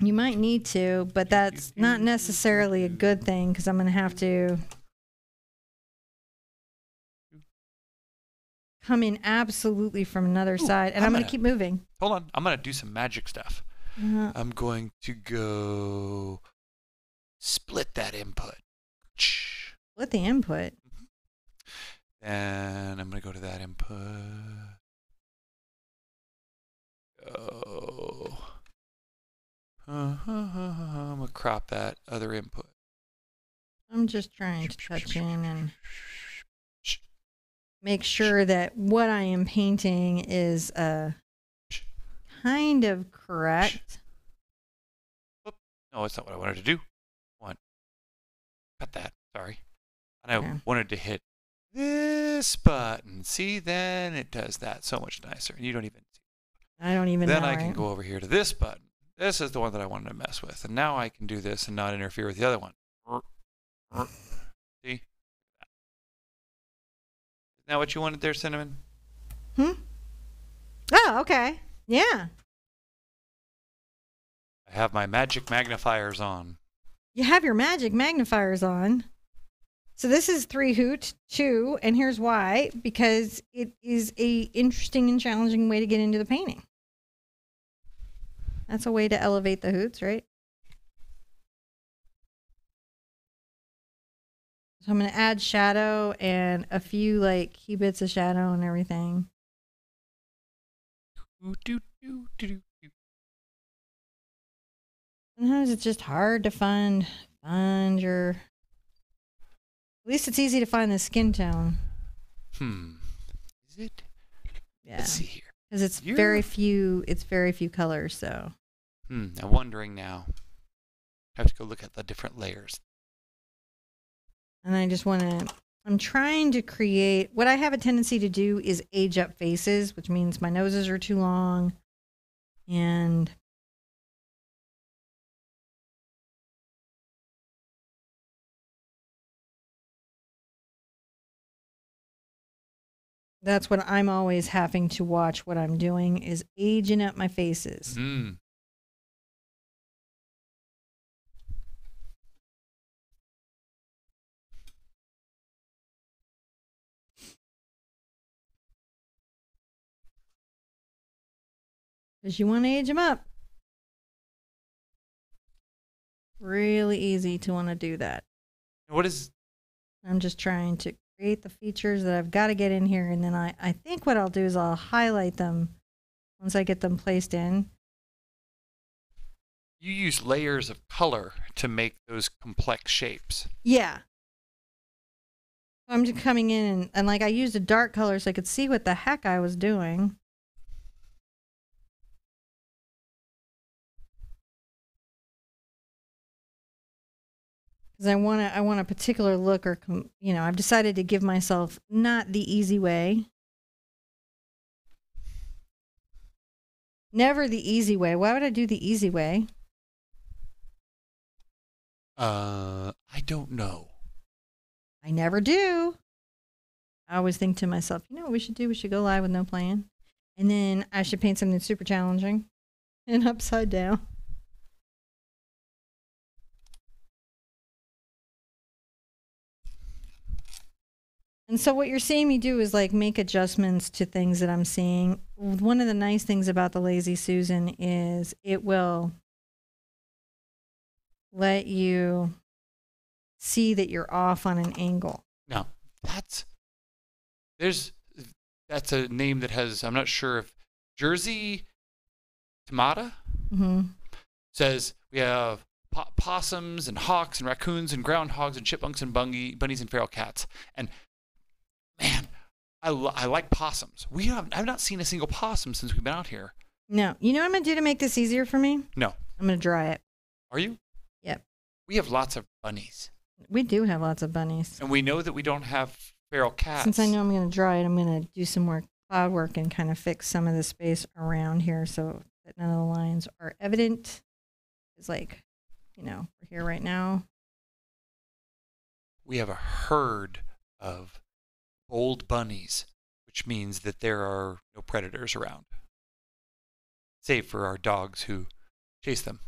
You might need to, but that's not necessarily a good thing because I'm going to have to come in absolutely from another side. And I'm going to keep moving. Hold on. I'm going to do some magic stuff. I'm going to go split that input. Split the input? And I'm going to go to that input. I'm going to crop that other input. I'm just trying to touch in and make sure that what I am painting is kind of correct. Oop. No, that's not what I wanted to do. One. Cut that. Sorry. And I wanted to hit this button. See, then it does that so much nicer. And you don't even... I don't even know. Then I can go over here to this button. This is the one that I wanted to mess with. And now I can do this and not interfere with the other one. See? Isn't that what you wanted there, Cinnamon? Hmm? Oh, okay. Yeah. I have my magic magnifiers on. You have your magic magnifiers on. So this is 3 Hoot 2, and here's why. Because it is an interesting and challenging way to get into the painting. That's a way to elevate the hoots, right? So I'm going to add shadow and a few like qubits of shadow and everything. Sometimes it's just hard to find your... At least it's easy to find the skin tone. Is it? Yeah. Let's see here. Because it's very few colors, so. I'm wondering now. I have to go look at the different layers. And I just want to, I'm trying to create, what I have a tendency to do is age up faces, which means my noses are too long. And that's what I'm always having to watch what I'm doing is aging up my faces. because you want to age them up. Really easy to want to do that. What is... I'm just trying to create the features that I've got to get in here, and then I think what I'll do is I'll highlight them once I get them placed in. You use layers of color to make those complex shapes. Yeah. I'm just coming in and like I used a dark color so I could see what the heck I was doing. Because I want a particular look, or you know, I've decided to give myself not the easy way. Never the easy way. Why would I do the easy way? I don't know. I never do. I always think to myself, you know what we should do? We should go live with no plan. And then I should paint something super challenging and upside down. And so what you're seeing me do is like make adjustments to things that I'm seeing. One of the nice things about the Lazy Susan is it will let you see that you're off on an angle. Now, that's a name that has, I'm not sure if Jersey Tomata says we have possums and hawks and raccoons and groundhogs and chipmunks and bunnies and feral cats. And man, I like possums. I've not seen a single possum since we've been out here. No. You know what I'm going to do to make this easier for me? No. I'm going to dry it. Are you? Yep. We have lots of bunnies. We do have lots of bunnies. And we know that we don't have feral cats. Since I know I'm going to dry it, I'm going to do some more cloud work and kind of fix some of the space around here so that none of the lines are evident. It's like, you know, we're here right now. We have a herd of bold bunnies, which means that there are no predators around, save for our dogs who chase them.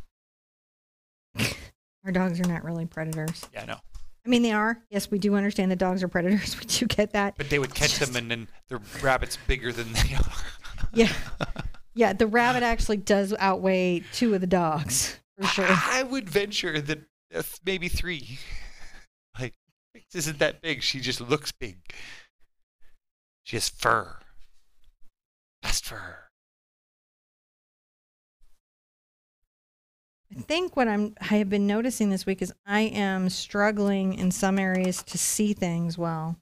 Our dogs are not really predators. Yeah, I know. I mean, they are. Yes, we do understand that dogs are predators. We do get that. But they would catch them, and then the rabbit's bigger than they are. Yeah. Yeah, the rabbit actually does outweigh two of the dogs, for sure. I would venture that maybe three. Like, Fix isn't that big. She just looks big. She has fur. Best fur. I think what I have been noticing this week is I am struggling in some areas to see things well.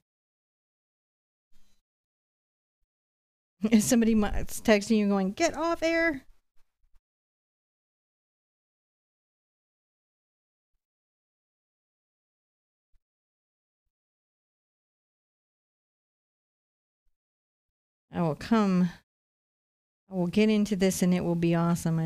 Is somebody texting you going, "Get off air"? I will get into this and it will be awesome.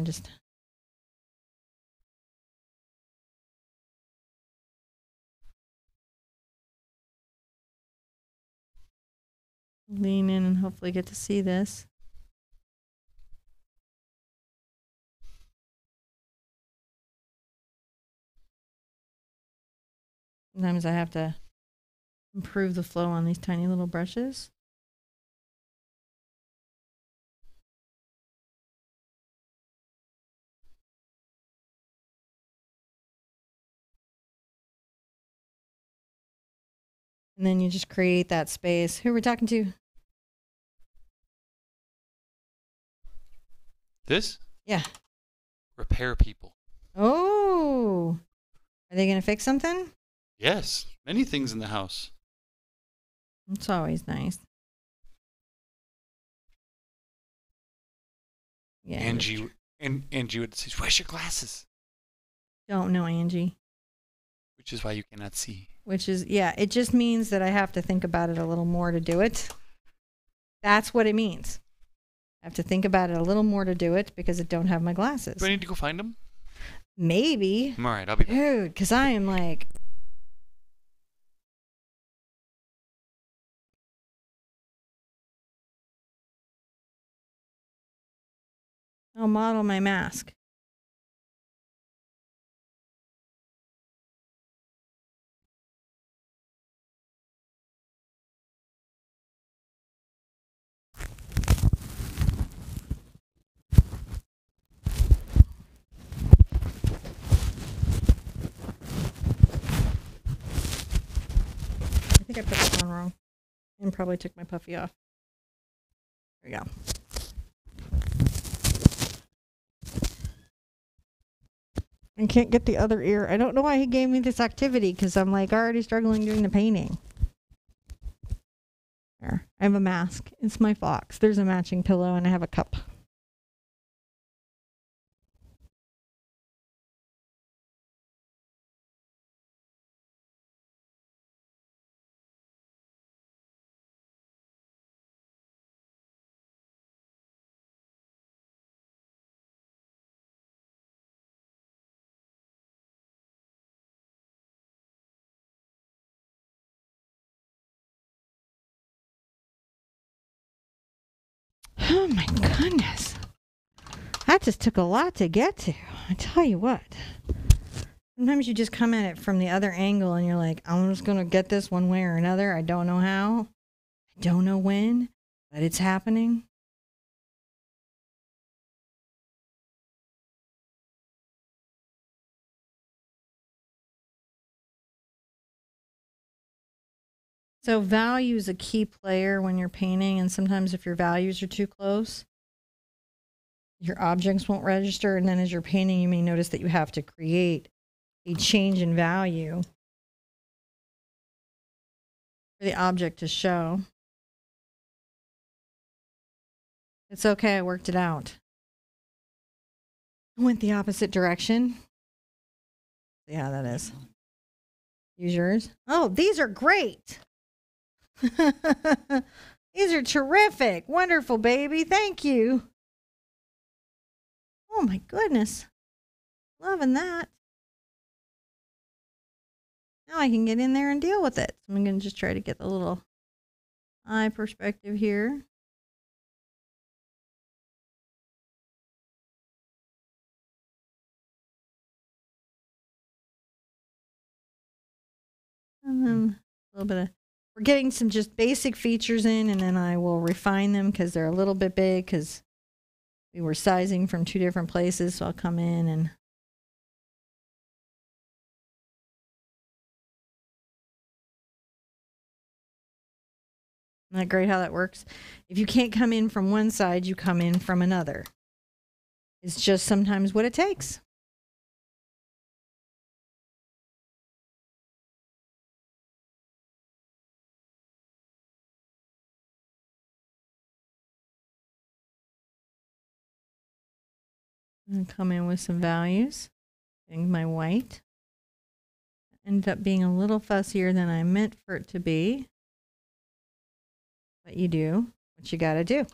Lean in and hopefully get to see this. Sometimes I have to improve the flow on these tiny little brushes. And then you just create that space. Who are we talking to? This? Yeah. Repair people. Oh. Are they going to fix something? Yes. Many things in the house. It's always nice. Yeah. Angie, Angie would say, "Where's your glasses?" Don't know, Angie. Which is why you cannot see. Which is, yeah, it just means that I have to think about it a little more to do it. That's what it means. I have to think about it a little more to do it because I don't have my glasses. Do I need to go find them? Maybe. All right, I'll be back. Dude, because I am like... I'll model my mask. gone wrong. And probably took my puffy off. There we go. I can't get the other ear. I don't know why he gave me this activity, because I'm like already struggling doing the painting. There. I have a mask. It's my fox. There's a matching pillow and I have a cup. Oh my goodness. That just took a lot to get to. I tell you what. Sometimes you just come at it from the other angle and you're like, I'm just going to get this one way or another. I don't know how. I don't know when, but it's happening. So value is a key player when you're painting, and sometimes if your values are too close, your objects won't register, and then as you're painting, you may notice that you have to create a change in value for the object to show. It's okay, I worked it out. I went the opposite direction. Yeah, that is. Use yours. Oh, these are great. These are terrific. Wonderful, baby. Thank you. Oh my goodness. Loving that. Now I can get in there and deal with it. So I'm going to just try to get the little eye perspective here. And then a little bit of, we're getting some just basic features in, and then I will refine them because they're a little bit big because we were sizing from two different places. So I'll come in and isn't that great how that works? If you can't come in from one side, you come in from another. It's just sometimes what it takes. I'm going to come in with some values, getting my white. Ended up being a little fussier than I meant for it to be. But you do what you got to do.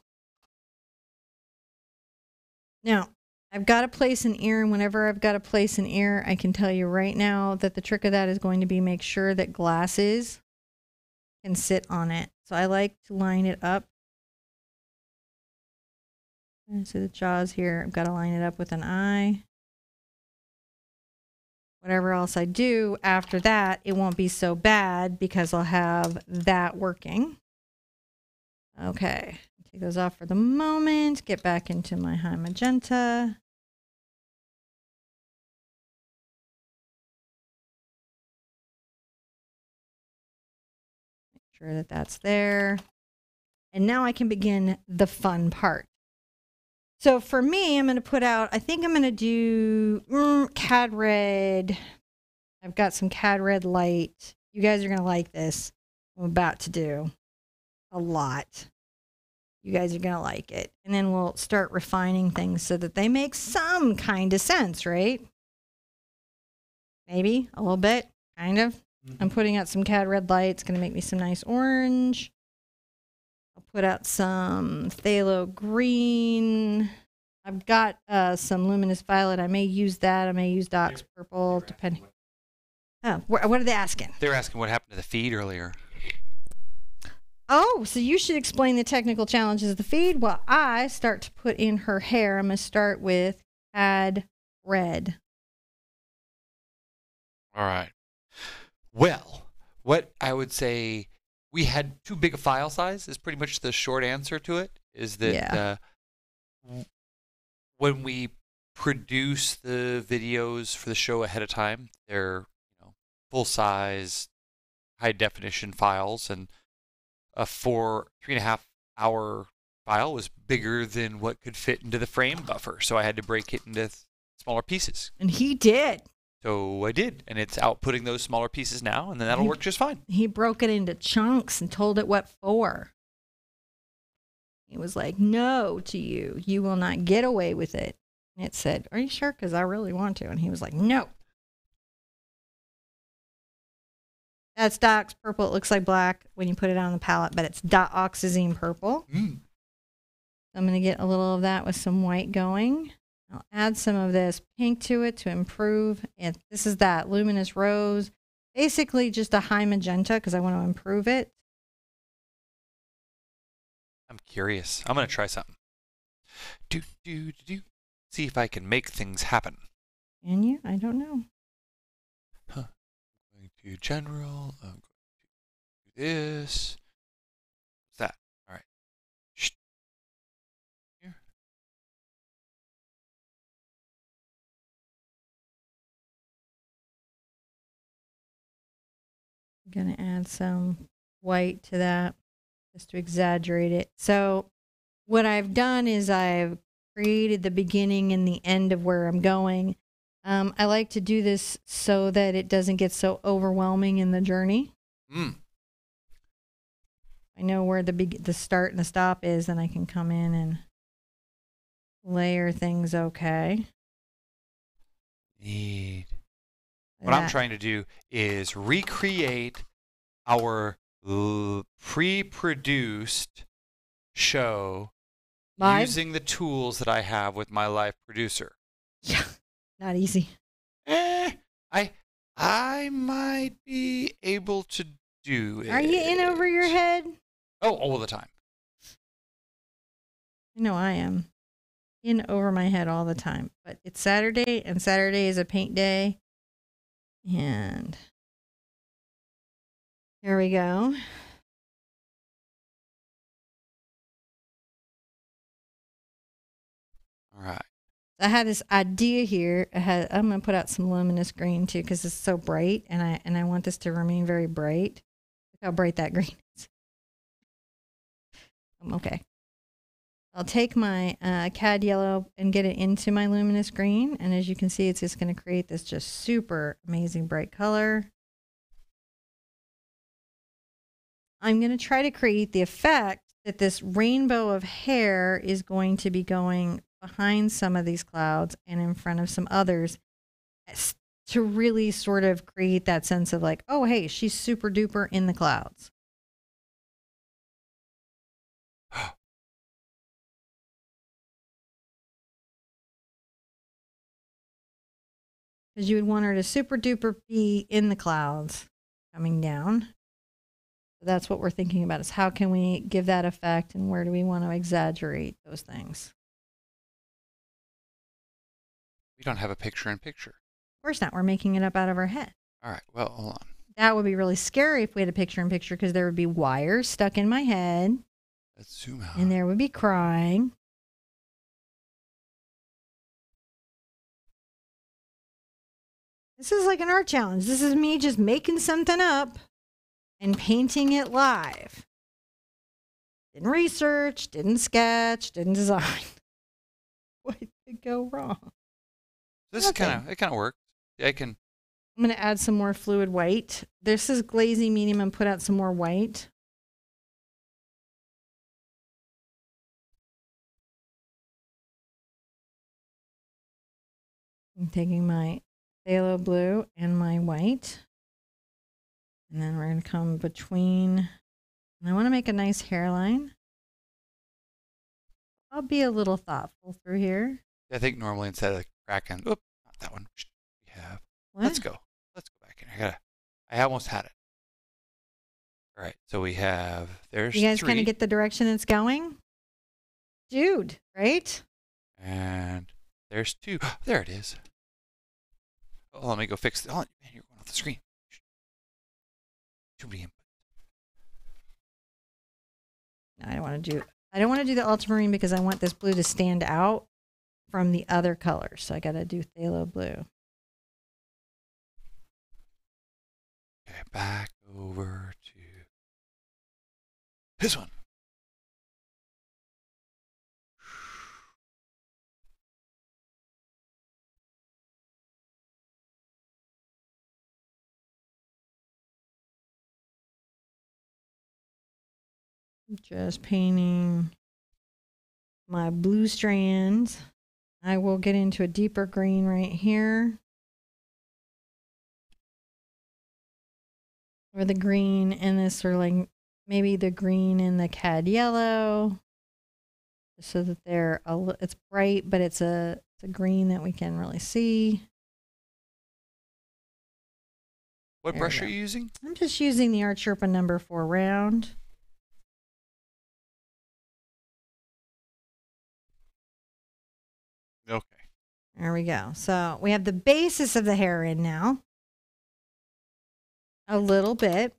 Now, I've got to place an ear, and whenever I've got to place an ear, I can tell you right now that the trick of that is going to be make sure that glasses can sit on it. So I like to line it up. So the jaws here, I've got to line it up with an eye. Whatever else I do after that, it won't be so bad because I'll have that working. Okay, take those off for the moment. Get back into my high magenta. Make sure that that's there. And now I can begin the fun part. So for me, I'm going to put out, I think I'm going to do Cad Red. I've got some Cad Red Light. You guys are going to like this. I'm about to do a lot. You guys are going to like it. And then we'll start refining things so that they make some kind of sense, right? Maybe a little bit, kind of. Mm-hmm. I'm putting out some Cad Red Light. It's going to make me some nice orange. Put out some Phthalo Green. I've got some Luminous Violet. I may use that. I may use Diox Purple, depending. What are they asking? They're asking what happened to the feed earlier. Oh, so you should explain the technical challenges of the feed. Well, I start to put in her hair. I'm going to start with Cad Red. All right. Well, what I would say... We had too big a file size is pretty much the short answer to it, is that when we produce the videos for the show ahead of time, they're full size, high definition files, and for 3.5 hour file was bigger than what could fit into the frame buffer. So I had to break it into smaller pieces. And he did. So I did. And it's outputting those smaller pieces now, and then that'll work just fine. He broke it into chunks and told it what for. It was like, no to you. You will not get away with it. And it said, are you sure? Because I really want to. And he was like, no. That's Diox Purple. It looks like black when you put it on the palette, but it's Dioxazine Purple. Mm. I'm going to get a little of that with some white going. I'll add some of this pink to it to improve. And this is that Luminous Rose. Basically just a high magenta because I want to improve it. I'm curious. I'm going to try something. See if I can make things happen. Can you? I don't know. Huh. General, I'm going to do this, that, all right. Shh. Here. I'm going to add some white to that just to exaggerate it. So what I've done is I've created the beginning and the end of where I'm going. I like to do this so that it doesn't get so overwhelming in the journey. Mm. I know where the start and the stop is, and I can come in and layer things okay. Neat. What I'm trying to do is recreate our pre-produced show using the tools that I have with my live producer. Yeah. Not easy. I might be able to do it. Are you in over your head? Oh, all the time. You know I am in over my head all the time. But it's Saturday, and Saturday is a paint day. And there we go. All right. I had this idea here. I'm going to put out some luminous green too because it's so bright, and I want this to remain very bright. Look how bright that green is. I'm okay. I'll take my cad yellow and get it into my luminous green, and as you can see, it's just going to create this just super amazing bright color. I'm going to try to create the effect that this rainbow of hair is going to be going behind some of these clouds and in front of some others to really sort of create that sense of like, oh, hey, she's super duper in the clouds. Because you would want her to super duper be in the clouds coming down. So that's what we're thinking about, is how can we give that effect and where do we want to exaggerate those things? We don't have a picture in picture. Of course not. We're making it up out of our head. All right. Well, hold on. That would be really scary if we had a picture in picture because there would be wires stuck in my head. Let's zoom out. And there would be crying. This is like an art challenge. This is me just making something up and painting it live. Didn't research, didn't sketch, didn't design. What could go wrong? This kind of worked. I'm going to add some more fluid white. This is glazing medium and put out some more white. I'm taking my phthalo blue and my white. And then we're going to come between. And I want to make a nice hairline. I'll be a little thoughtful through here. I think normally instead of Kraken. Oop, not that one. We have. What? Let's go. Let's go back in. I almost had it. All right. So we have. There's. You guys kind of get the direction it's going, dude. Right. And there's two. There it is. Oh, let me go fix. Oh, man, you're going off the screen. Too many inputs. No, I don't want to do. I don't want to do the ultramarine because I want this blue to stand out from the other colors, so I gotta do phthalo blue. Okay, back over to This one. Just painting my blue strands. I will get into a deeper green right here, or the green in this, or like maybe the green in the cad yellow, just so that they're a, it's bright, but it's a green that we can really see. What brush are you using? I'm just using the Art Sherpa number 4 round. Okay. There we go. So we have the basis of the hair in now. A little bit.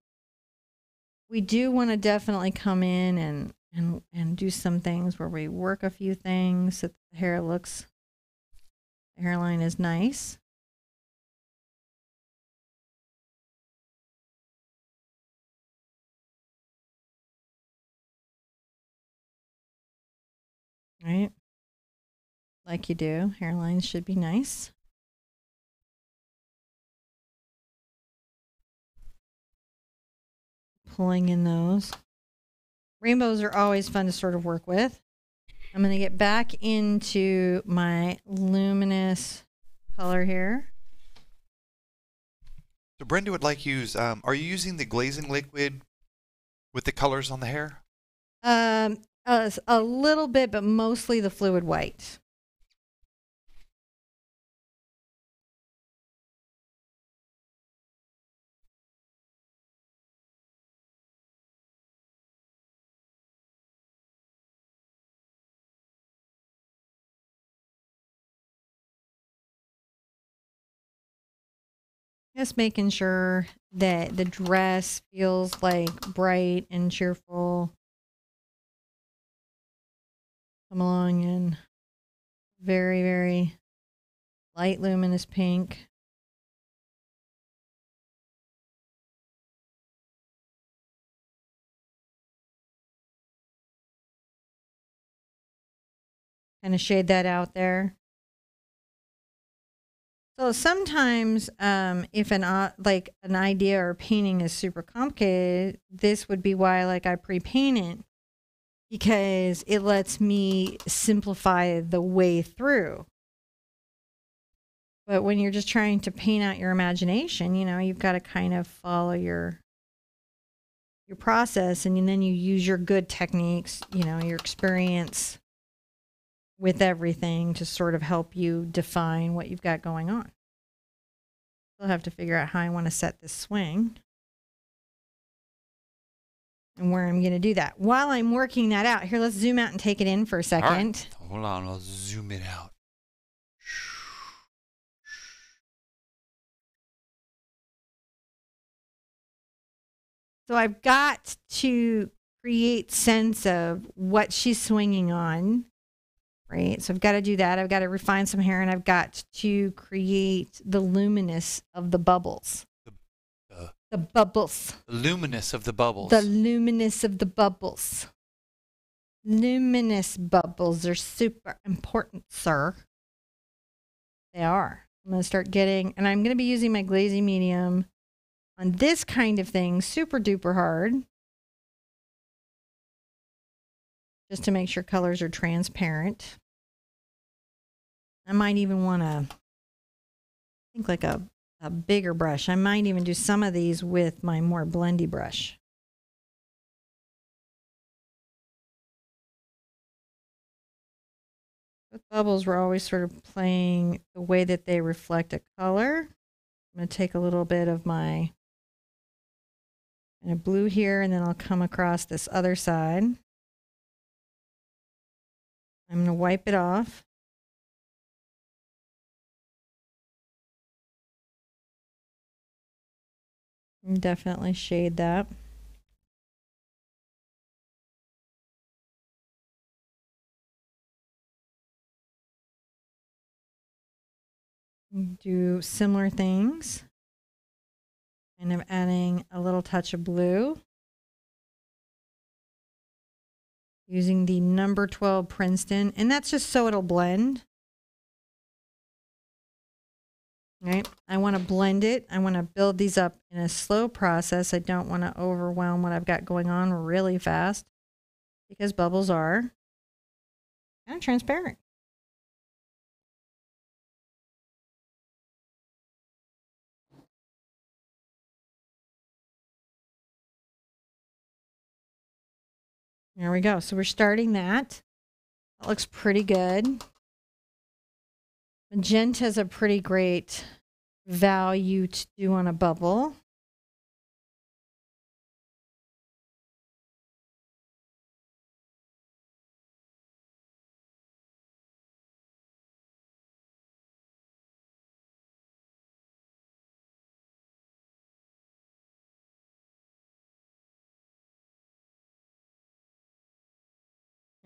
We do want to definitely come in and do some things where we work a few things so that the hair looks, the hairline is nice. Right? Like you do, hairlines should be nice. Pulling in those. Rainbows are always fun to sort of work with. I'm going to get back into my luminous color here. So Brenda would like you use, are you using the glazing liquid with the colors on the hair? A little bit, but mostly the fluid white. Just making sure that the dress feels like bright and cheerful. Come along in very, very light luminous pink. Kind of shade that out there. So sometimes if an idea or painting is super complicated, this would be why I pre-paint it, because it lets me simplify the way through. But when you're just trying to paint out your imagination, you know, you've got to kind of follow your process, and then you use your good techniques, you know, your experience with everything to sort of help you define what you've got going on. Still have to figure out how I want to set this swing and where I'm going to do that. While I'm working that out, here, let's zoom out and take it in for a second. All right. Hold on, I'll zoom it out. So I've got to create sense of what she's swinging on. Right, so I've got to do that. I've got to refine some hair, and I've got to create the luminous of the bubbles. The bubbles. The luminous of the bubbles. The luminous of the bubbles. Luminous bubbles are super important, sir. They are. I'm going to start getting, and I'm going to be using my glazy medium on this kind of thing super duper hard, just to make sure colors are transparent. I might even want to think like a bigger brush. I might even do some of these with my more blendy brush. With bubbles, we're always sort of playing the way that they reflect a color. I'm going to take a little bit of my kind of blue here, and then I'll come across this other side. I'm going to wipe it off. And definitely shade that. Do similar things. And I'm adding a little touch of blue. using the number 12 Princeton, and that's just so it'll blend. Right. I want to blend it. I want to build these up in a slow process. I don't want to overwhelm what I've got going on really fast, because bubbles are kind of transparent. There we go. So we're starting that. That looks pretty good. Magenta is a pretty great value to do on a bubble.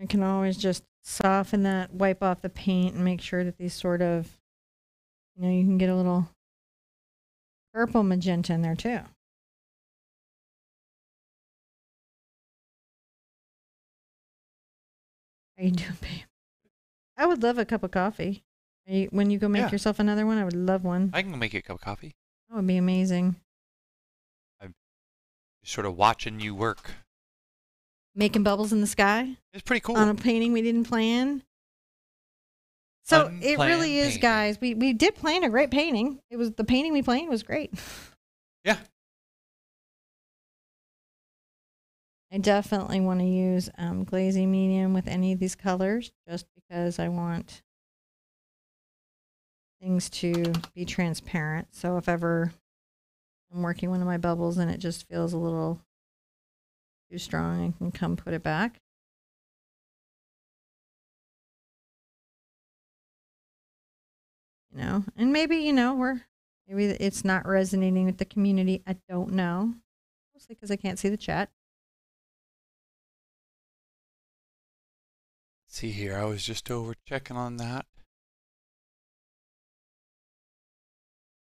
I can always just soften that, wipe off the paint, and make sure that these sort of, you know, you can get a little purple magenta in there too. How you doing, babe? I would love a cup of coffee. When you go make yourself another one, I would love one. I can go make you a cup of coffee. That would be amazing. I'm just sort of watching you work. Making bubbles in the sky. It's pretty cool. On a painting we didn't plan. So unplanned it really is, painting. Guys. We did plan a great painting. It was the painting we planned was great. Yeah. I definitely want to use glazing medium with any of these colors, just because I want things to be transparent. So if ever I'm working one of my bubbles and it just feels a little too strong, I can come put it back. You know, and maybe, you know, maybe it's not resonating with the community. I don't know. Mostly because I can't see the chat. Let's see here. I was just over checking on that.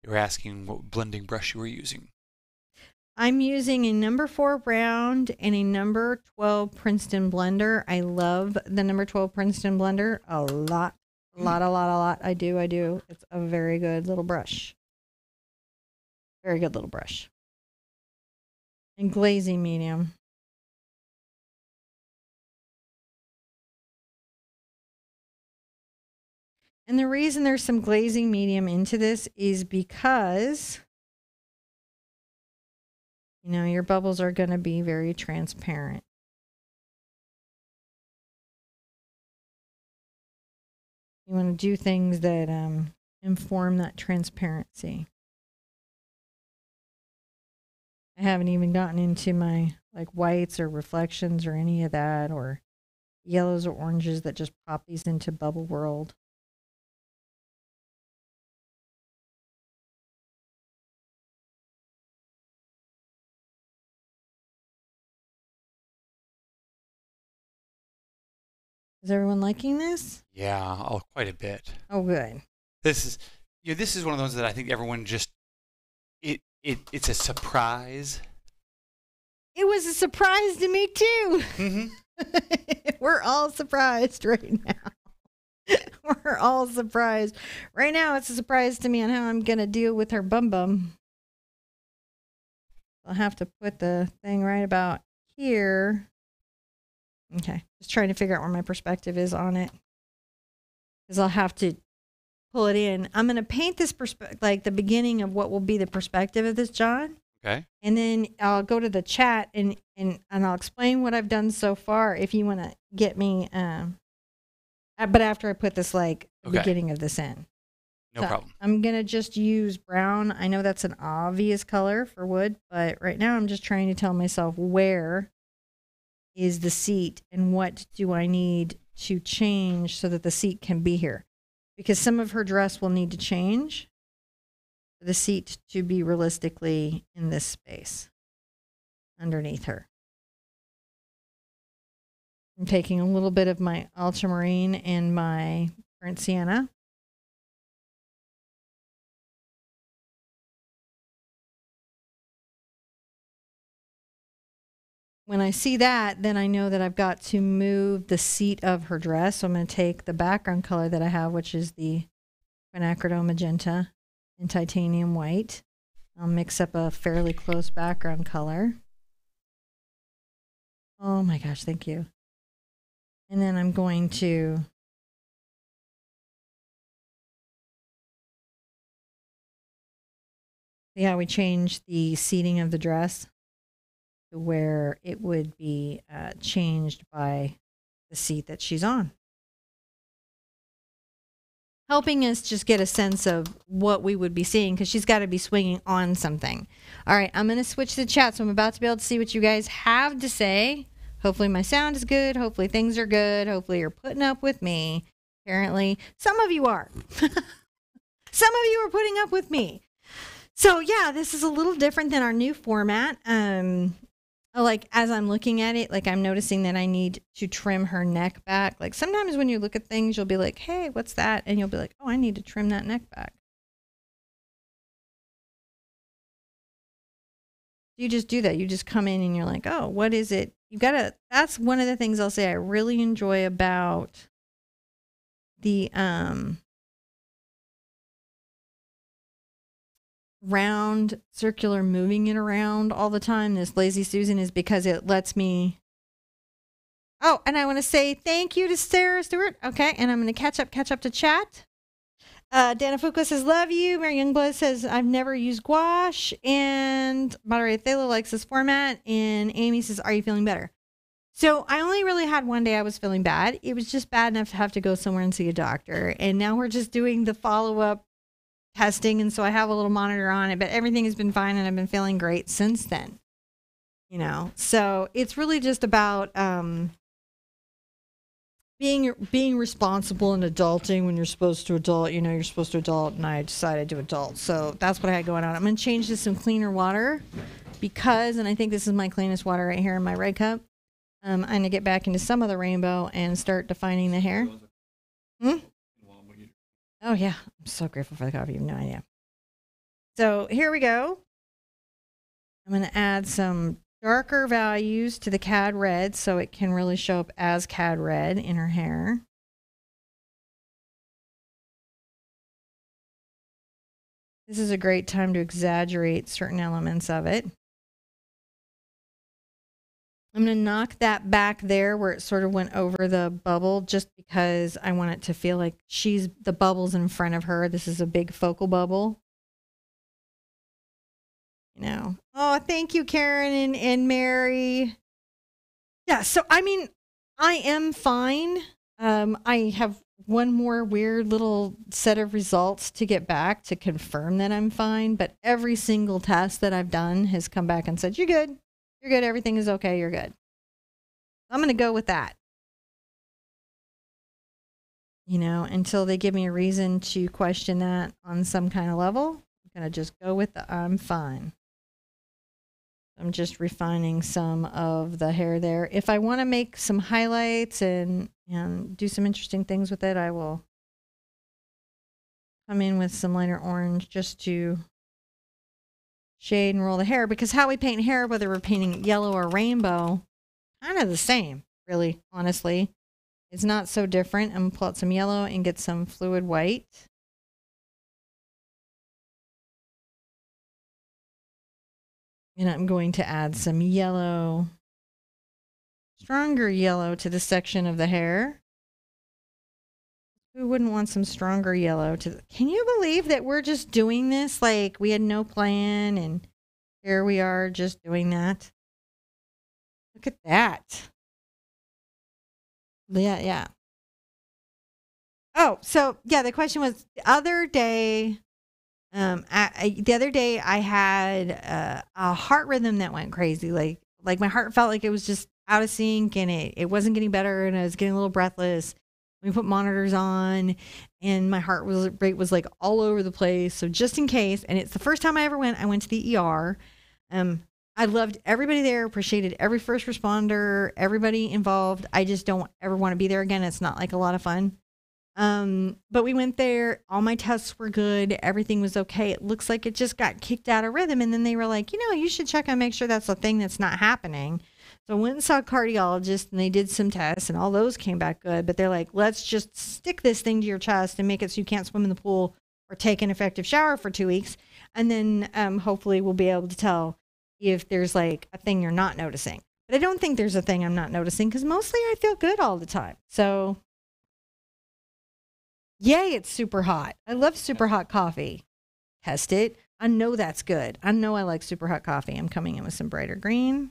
You were asking what blending brush you were using. I'm using a number 4 round and a number 12 Princeton blender. I love the number 12 Princeton blender a lot. A lot. I do. It's a very good little brush. Very good little brush. And glazing medium. And the reason there's some glazing medium into this is because, you know, your bubbles are going to be very transparent. You want to do things that inform that transparency. I haven't even gotten into my like whites or reflections or any of that, or yellows or oranges that just pop these into bubble world. Is everyone liking this? Yeah, oh, quite a bit. Oh, good. This is, you know, this is one of those that I think everyone just, it's a surprise. It was a surprise to me too. Mm-hmm. We're all surprised right now. We're all surprised right now. It's a surprise to me on how I'm gonna deal with her bum bum. I'll have to put the thing right about here. Okay, just trying to figure out where my perspective is on it, because I'll have to pull it in. I'm going to paint this perspective, like the beginning of what will be the perspective of this, John. Okay. And then I'll go to the chat and I'll explain what I've done so far if you want to get me. But after I put this, like, beginning of this in. No problem. I'm going to just use brown. I know that's an obvious color for wood, but right now I'm just trying to tell myself where is the seat and what do I need to change so that the seat can be here, because some of her dress will need to change for the seat to be realistically in this space underneath her. I'm taking a little bit of my ultramarine and my burnt sienna. When I see that, then I know that I've got to move the seat of her dress. So I'm going to take the background color that I have, which is the Quinacridone Magenta and Titanium White. I'll mix up a fairly close background color. Oh my gosh, thank you. And then I'm going to see how we change the seating of the dress to where it would be changed by the seat that she's on. Helping us just get a sense of what we would be seeing, because she's got to be swinging on something. All right, I'm going to switch to chat, so I'm about to be able to see what you guys have to say. Hopefully my sound is good. Hopefully things are good. Hopefully you're putting up with me. Apparently, some of you are. Some of you are putting up with me. So, yeah, this is a little different than our new format. Like, as I'm looking at it, like, I'm noticing that I need to trim her neck back. Like, sometimes when you look at things, you'll be like, hey, what's that? And you'll be like, oh, I need to trim that neck back. You just do that. You just come in and you're like, oh, what is it? You got to, that's one of the things I'll say I really enjoy about the round circular moving it around all the time, this Lazy Susan, is because it lets me. Oh, and I want to say thank you to Sarah Stewart. Okay, and I'm going to catch up to chat. Dana Fuqua says love you. Mary Youngblood says I've never used gouache, and moderator Thela likes this format, and Amy says are you feeling better? So I only really had one day I was feeling bad. It was just bad enough to have to go somewhere and see a doctor, and now we're just doing the follow-up testing, and so I have a little monitor on it, but everything has been fine and I've been feeling great since then, you know. So it's really just about being responsible and adulting when you're supposed to adult, you know, you're supposed to adult, and I decided to adult. So that's what I had going on. I'm going to change to some cleaner water because, and I think this is my cleanest water right here in my red cup. I'm going to get back into some of the rainbow and start defining the hair. Hmm? Oh, yeah. I'm so grateful for the coffee. You have no idea. So here we go. I'm going to add some darker values to the Cad Red so it can really show up as Cad Red in her hair. This is a great time to exaggerate certain elements of it. I'm going to knock that back there where it sort of went over the bubble just because I want it to feel like she's, the bubble's in front of her. This is a big focal bubble. You know. Oh, thank you, Karen and Mary. Yeah, so I mean, I am fine. I have one more weird little set of results to get back to confirm that I'm fine, but every single test that I've done has come back and said, you're good. You're good. Everything is okay. You're good. I'm going to go with that. You know, until they give me a reason to question that on some kind of level, I'm going to just go with the I'm fine. I'm just refining some of the hair there. If I want to make some highlights and do some interesting things with it, I will come in with some lighter orange just to shade and roll the hair, because how we paint hair, whether we're painting yellow or rainbow, kind of the same, really, honestly. It's not so different. I'm going to pull out some yellow and get some fluid white. And I'm going to add some yellow, stronger yellow to the section of the hair. Who wouldn't want some stronger yellow to the, can you believe that we're just doing this? Like, we had no plan and here we are just doing that. Look at that. Yeah, yeah. Oh, so yeah, the question was the other day, I had a heart rhythm that went crazy. Like my heart felt like it was just out of sync and it wasn't getting better and I was getting a little breathless. We put monitors on and my heart rate was like all over the place. So just in case, and it's the first time I ever went, I went to the ER. I loved everybody there, appreciated every first responder, everybody involved. I just don't ever want to be there again. It's not like a lot of fun. But we went there, all my tests were good. Everything was okay. It looks like it just got kicked out of rhythm. And then they were like, you know, you should check and make sure that's a thing that's not happening. So I went and saw a cardiologist, and they did some tests, and all those came back good. But they're like, let's just stick this thing to your chest and make it so you can't swim in the pool or take an effective shower for 2 weeks. And then hopefully we'll be able to tell if there's like a thing you're not noticing. But I don't think there's a thing I'm not noticing, because mostly I feel good all the time. So yay, it's super hot. I love super hot coffee. Test it. I know that's good. I know I like super hot coffee. I'm coming in with some brighter green.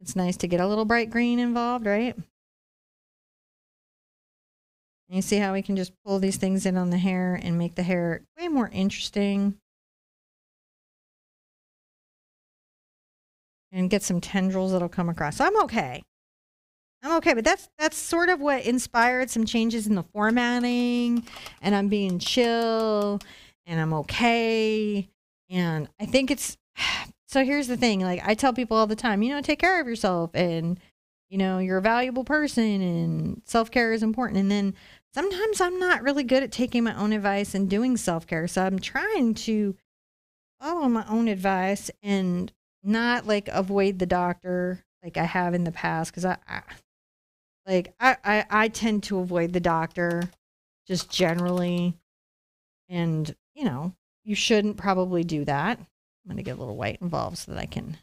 It's nice to get a little bright green involved, right? And you see how we can just pull these things in on the hair and make the hair way more interesting. And get some tendrils that'll come across. So I'm okay. I'm okay, but that's sort of what inspired some changes in the formatting, and I'm being chill, and I'm okay, and I think it's, so here's the thing, like I tell people all the time, you know, take care of yourself, and you know, you're a valuable person, and self-care is important, and then sometimes I'm not really good at taking my own advice and doing self-care, so I'm trying to follow my own advice and not like avoid the doctor like I have in the past, because I tend to avoid the doctor just generally. And, you know, you shouldn't probably do that. I'm going to get a little white involved so that I can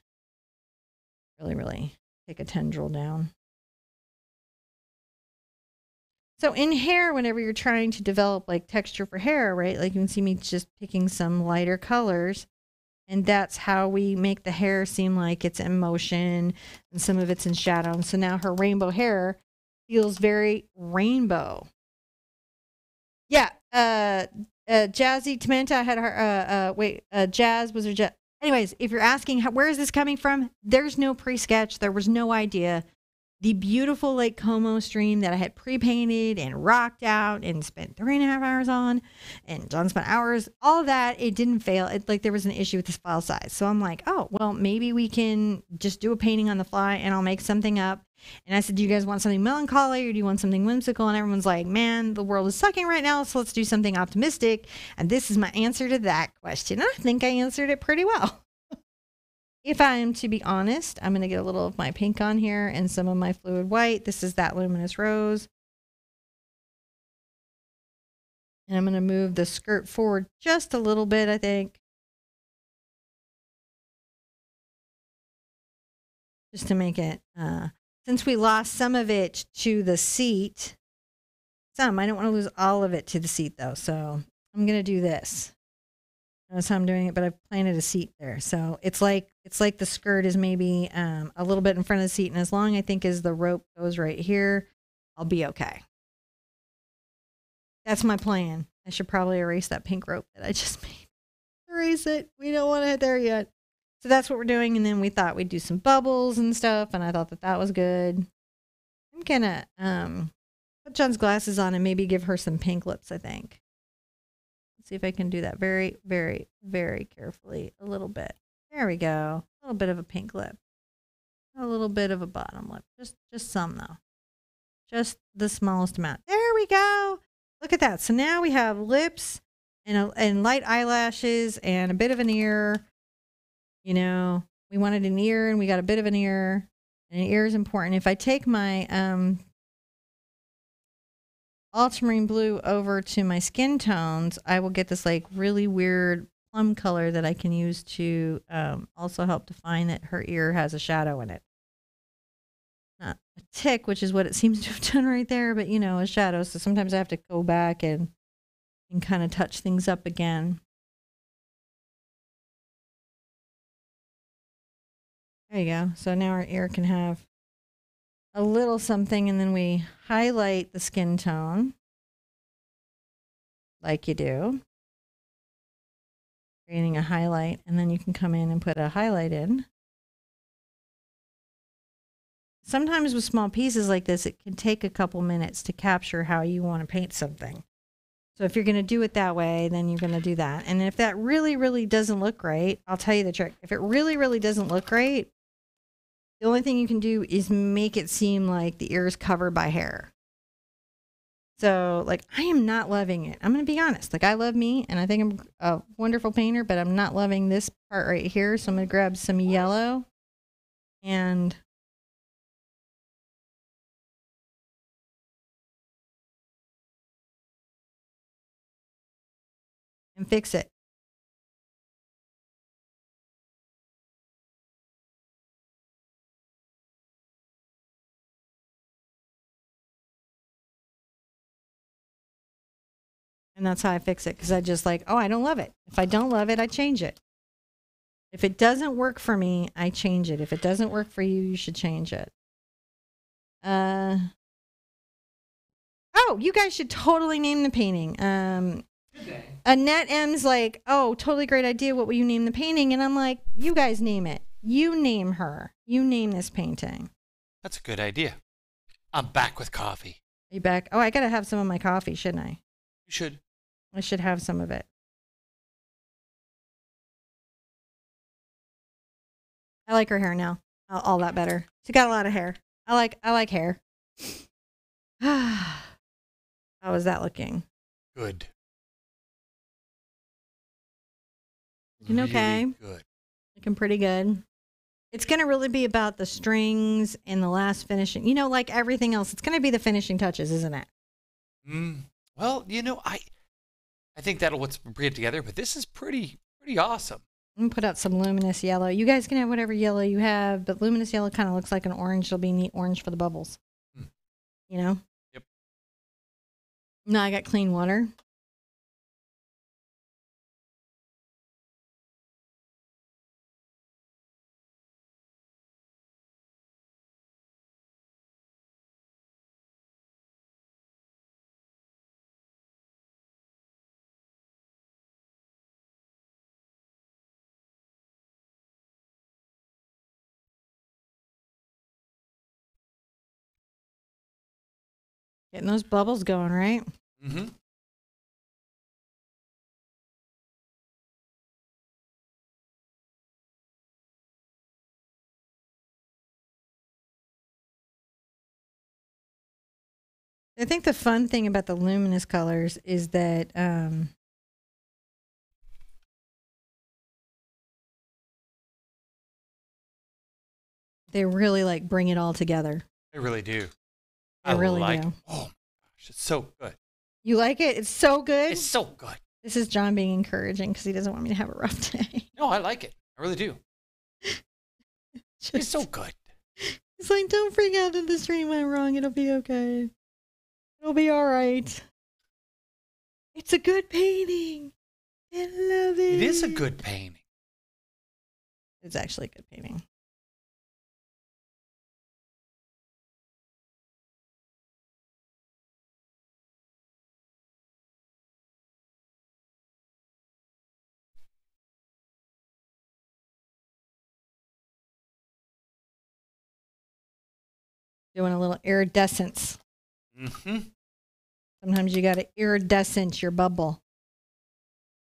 really, really take a tendril down. So in hair, whenever you're trying to develop like texture for hair, right? Like you can see me just picking some lighter colors. And that's how we make the hair seem like it's in motion and some of it's in shadow. And so now her rainbow hair feels very rainbow. Yeah. Jazzy Tamanta had her, Jazz was her. Anyways, if you're asking how, where is this coming from? There's no pre-sketch. There was no idea. The beautiful Lake Como stream that I had pre-painted and rocked out and spent 3.5 hours on, and John spent hours, all that, it didn't fail. It, like there was an issue with this file size. So I'm like, oh, well, maybe we can just do a painting on the fly and I'll make something up. And I said, do you guys want something melancholy or do you want something whimsical? And everyone's like, man, the world is sucking right now, so let's do something optimistic. And this is my answer to that question. I think I answered it pretty well. If I am to be honest, I'm going to get a little of my pink on here and some of my fluid white. This is that Luminous Rose. And I'm going to move the skirt forward just a little bit, I think. Just to make it, since we lost some of it to the seat, I don't want to lose all of it to the seat though. So I'm going to do this. That's how I'm doing it, but I've planted a seat there. So it's like the skirt is maybe a little bit in front of the seat. And as long, I think, as the rope goes right here, I'll be okay. That's my plan. I should probably erase that pink rope that I just made. Erase it. We don't want it there yet. So that's what we're doing. And then we thought we'd do some bubbles and stuff. And I thought that that was good. I'm going to put John's glasses on and maybe give her some pink lips, I think. See if I can do that very, very, very carefully. A little bit. There we go. A little bit of a pink lip. A little bit of a bottom lip. Just some though. Just the smallest amount. There we go. Look at that. So now we have lips and light eyelashes and a bit of an ear. You know, we wanted an ear and we got a bit of an ear. And an ear is important. If I take my Ultramarine blue over to my skin tones, I will get this like really weird plum color that I can use to also help define that her ear has a shadow in it. Not a tick, which is what it seems to have done right there, but you know, a shadow. So sometimes I have to go back and kind of touch things up again. There you go. So now our ear can have a little something, and then we highlight the skin tone like you do, creating a highlight, and then you can come in and put a highlight in. Sometimes with small pieces like this, it can take a couple minutes to capture how you want to paint something. So if you're going to do it that way, then you're going to do that. And if that really, really doesn't look right, I'll tell you the trick. If it really, really doesn't look right, the only thing you can do is make it seem like the ear is covered by hair. So like, I am not loving it. I'm going to be honest. Like, I love me and I think I'm a wonderful painter, but I'm not loving this part right here. So I'm going to grab some yellow and fix it. And that's how I fix it, because I just like, oh, I don't love it. If I don't love it, I change it. If it doesn't work for me, I change it. If it doesn't work for you, you should change it. Oh, you guys should totally name the painting. Okay. Annette M's like, oh, totally great idea. What will you name the painting? And I'm like, you guys name it. You name her. You name this painting. That's a good idea. I'm back with coffee. Are you back? Oh, I got to have some of my coffee, shouldn't I? You should. I should have some of it. I like her hair now. All that better. She got a lot of hair. I like hair. How is that looking? Good. Looking okay. Really good. Looking pretty good. It's going to really be about the strings and the last finishing. You know, like everything else, it's going to be the finishing touches, isn't it? Mm. Well, you know, I think that'll what's bring it together, but this is pretty awesome. I'm going to put out some luminous yellow. You guys can have whatever yellow you have, but luminous yellow kind of looks like an orange. It'll be neat orange for the bubbles. Mm. You know? Yep. No, I got clean water. Getting those bubbles going, right? Mm-hmm. I think the fun thing about the luminous colors is that they really like bring it all together. They really do. I really like do. Oh my gosh, it's so good. You like it? It's so good. It's so good. This is John being encouraging because he doesn't want me to have a rough day. No, I like it. I really do. Just, it's so good. It's like, don't freak out that the stream went wrong. It'll be okay. It'll be all right. It's a good painting. I love it. It is a good painting. It's actually a good painting. Doing a little iridescence. Mm-hmm. Sometimes you got to iridescent your bubble.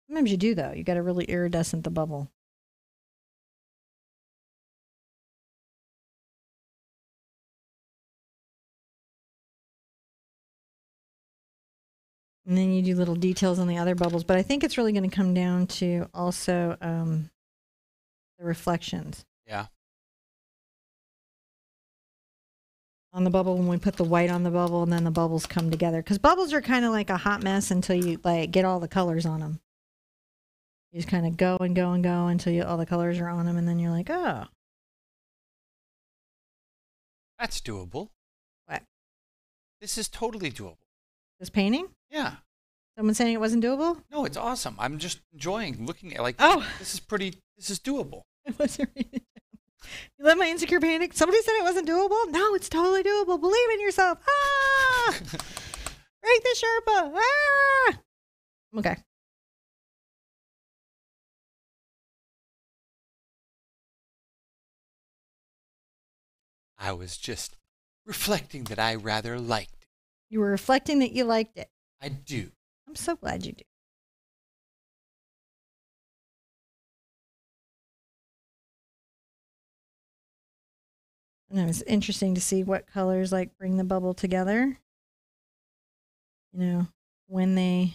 Sometimes you do, though. You got to really iridescent the bubble. And then you do little details on the other bubbles. But I think it's really going to come down to also the reflections. Yeah. On the bubble when we put the white on the bubble and then the bubbles come together. Because bubbles are kind of like a hot mess until you like get all the colors on them. You just kind of go and go and go until you, all the colors are on them and then you're like, oh. That's doable. What? This is totally doable. This painting? Yeah. Someone saying it wasn't doable? No, it's awesome. I'm just enjoying looking at like, oh, this is doable. It wasn't really. You love my insecure panic. Somebody said it wasn't doable. No, it's totally doable. Believe in yourself. Ah! Break the Sherpa. Ah! Okay. I was just reflecting that I rather liked it. You were reflecting that you liked it. I do. I'm so glad you do. And it was interesting to see what colors like bring the bubble together. you know, when they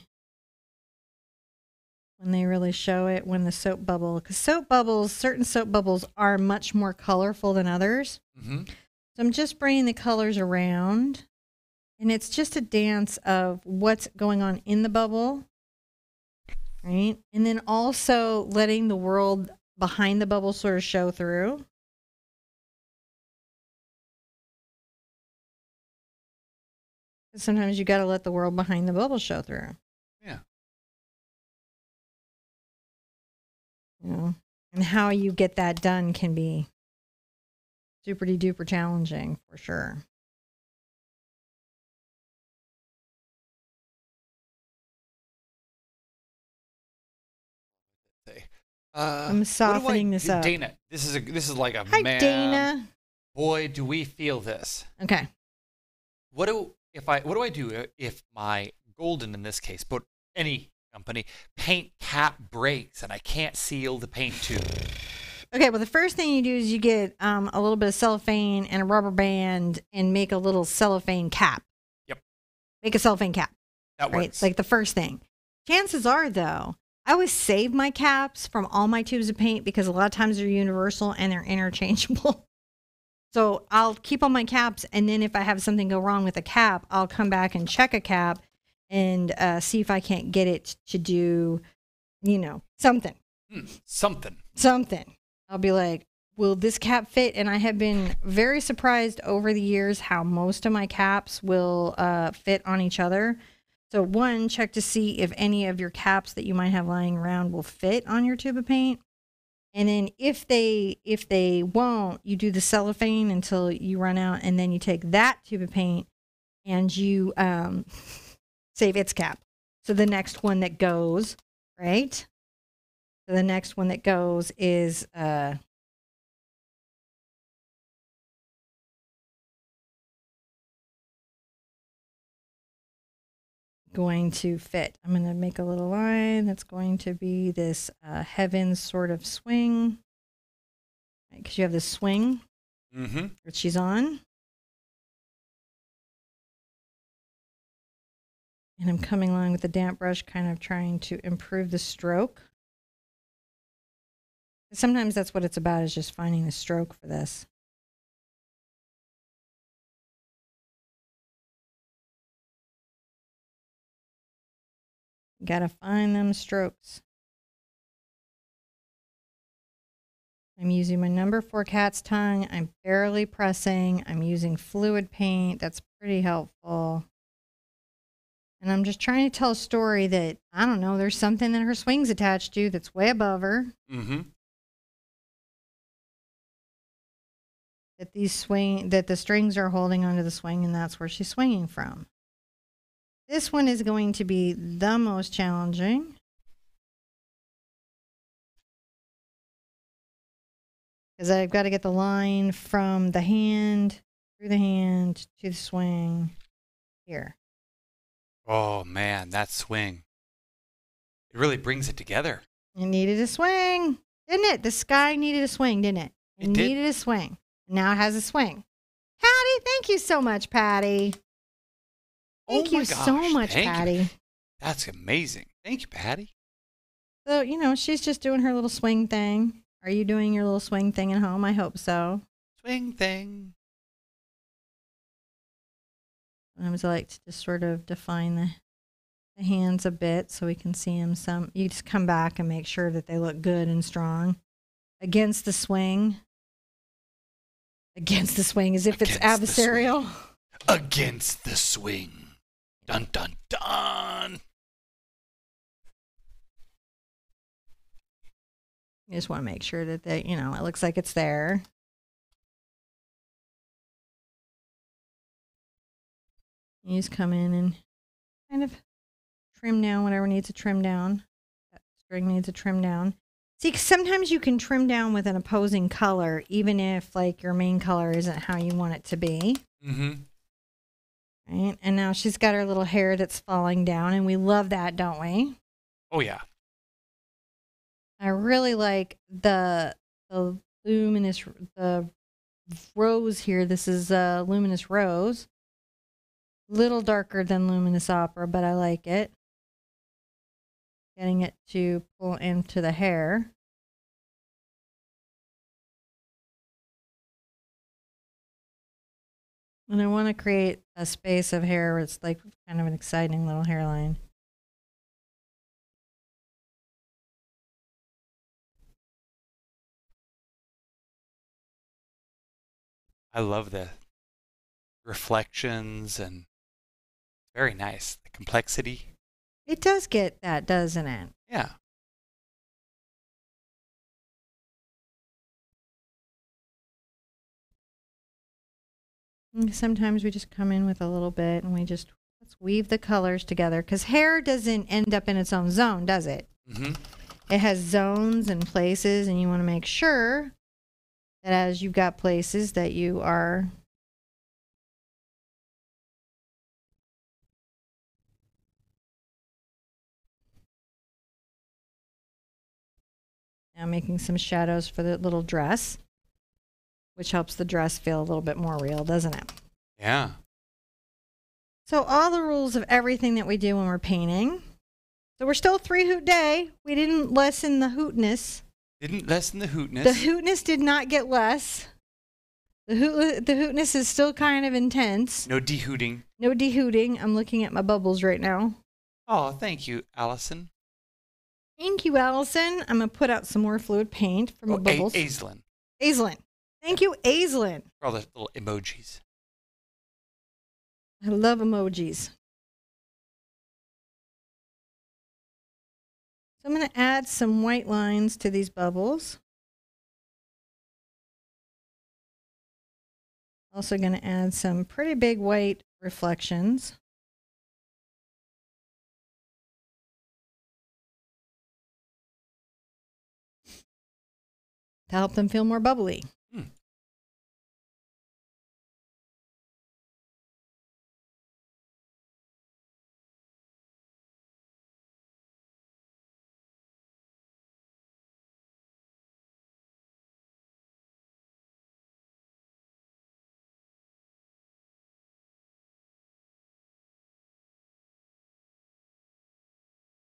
really show it, when the soap bubble, because soap bubbles, certain soap bubbles are much more colorful than others. Mm-hmm. So I'm just bringing the colors around, and it's just a dance of what's going on in the bubble, right? And then also letting the world behind the bubble sort of show through. Sometimes you got to let the world behind the bubble show through. Yeah. You know, and how you get that done can be superty duper challenging for sure. I'm softening this up. Dana, this is like a man. Hi, Dana. Boy, do we feel this. Okay. What do I do if my golden, in this case, but any company, paint cap breaks and I can't seal the paint tube? Okay, well, the first thing you do is you get a little bit of cellophane and a rubber band and make a little cellophane cap. Yep. Make a cellophane cap. That works. It's like the first thing. Chances are, though, I always save my caps from all my tubes of paint because a lot of times they're universal and they're interchangeable. So I'll keep on my caps, and then if I have something go wrong with a cap, I'll come back and check a cap and see if I can't get it to do, you know, something. Something. I'll be like, will this cap fit? And I have been very surprised over the years how most of my caps will fit on each other. So one, check to see if any of your caps that you might have lying around will fit on your tube of paint. And then if they won't, you do the cellophane until you run out, and then you take that tube of paint and you save its cap. So the next one that goes, right? So the next one that goes is going to fit. I'm going to make a little line that's going to be this heaven sort of swing, right? Because you have this swing that she's on. And I'm coming along with the damp brush, kind of trying to improve the stroke. Sometimes that's what it's about, is just finding the stroke for this. Gotta find them strokes. I'm using my number 4 cat's tongue. I'm barely pressing. I'm using fluid paint. That's pretty helpful. And I'm just trying to tell a story that, I don't know, there's something that her swing's attached to that's way above her. That the strings are holding onto the swing, and that's where she's swinging from. This one is going to be the most challenging. Because I've got to get the line from the hand, through the hand, to the swing, here. Oh man, that swing. It really brings it together. It needed a swing, didn't it? The sky needed a swing, didn't it? It needed a swing. Now it has a swing. Patty, thank you so much, Patty. Thank you so much, Patty. That's amazing. Thank you, Patty. So, you know, she's just doing her little swing thing. Are you doing your little swing thing at home? I hope so. Swing thing. I was like to just sort of define the hands a bit so we can see them some. You just come back and make sure that they look good and strong against the swing. Against the swing, as if it's adversarial. Against the swing. Dun, dun, dun. You just want to make sure that they, you know, it looks like it's there. You just come in and kind of trim down whatever needs a trim down. That string needs a trim down. See, 'cause sometimes you can trim down with an opposing color, even if like your main color isn't how you want it to be. Right? And now she's got her little hair that's falling down, and we love that, don't we? Oh yeah. I really like the luminous, the rose here. This is a luminous rose. Little darker than Luminous Opera, but I like it. Getting it to pull into the hair. And I want to create a space of hair where it's like kind of an exciting little hairline. I love the reflections and very nice. The complexity. It does get that, doesn't it? Yeah. Sometimes we just come in with a little bit and we just let's weave the colors together, because hair doesn't end up in its own zone, does it? Mm-hmm. It has zones and places, and you want to make sure that as you've got places that you are now making some shadows for the little dress, which helps the dress feel a little bit more real, doesn't it? Yeah. So all the rules of everything that we do when we're painting. So we're still three hoot day. We didn't lessen the hootness. Didn't lessen the hootness. The hootness did not get less. The hootness is still kind of intense. No de-hooting. No de-hooting. I'm looking at my bubbles right now. Oh, thank you, Allison. Thank you, Allison. I'm going to put out some more fluid paint for my bubbles. Aislinn. Aislinn. Thank you, Aislinn. For all the little emojis. I love emojis. So I'm going to add some white lines to these bubbles. Also going to add some pretty big white reflections. To help them feel more bubbly.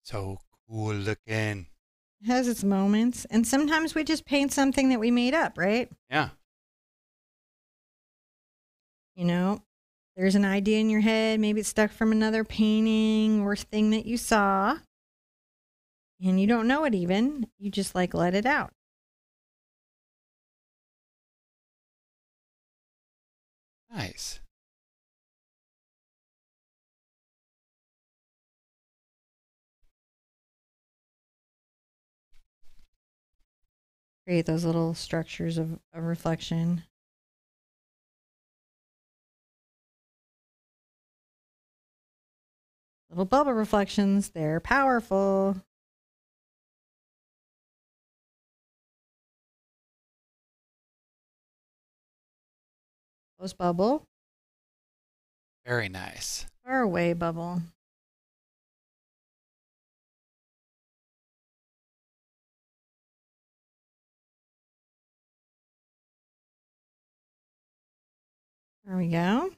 So cool looking. It has its moments. And sometimes we just paint something that we made up, right? Yeah. You know, there's an idea in your head. Maybe it's stuck from another painting or thing that you saw. And you don't know it even. You just like let it out. Nice. Create those little structures of reflection. Little bubble reflections, they're powerful. Close bubble. Very nice. Far away bubble. There we go.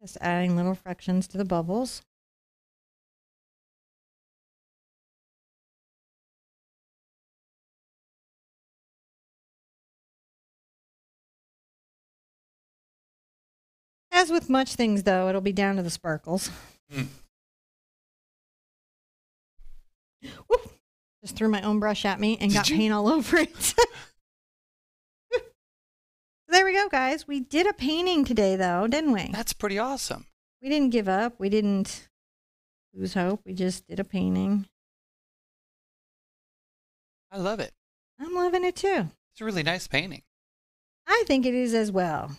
Just adding little fractions to the bubbles. As with much things, though, it'll be down to the sparkles. Woo! Just threw my own brush at me and got paint all over it. There we go, guys. We did a painting today, though, didn't we? That's pretty awesome. We didn't give up. We didn't lose hope. We just did a painting. I love it. I'm loving it, too. It's a really nice painting. I think it is as well.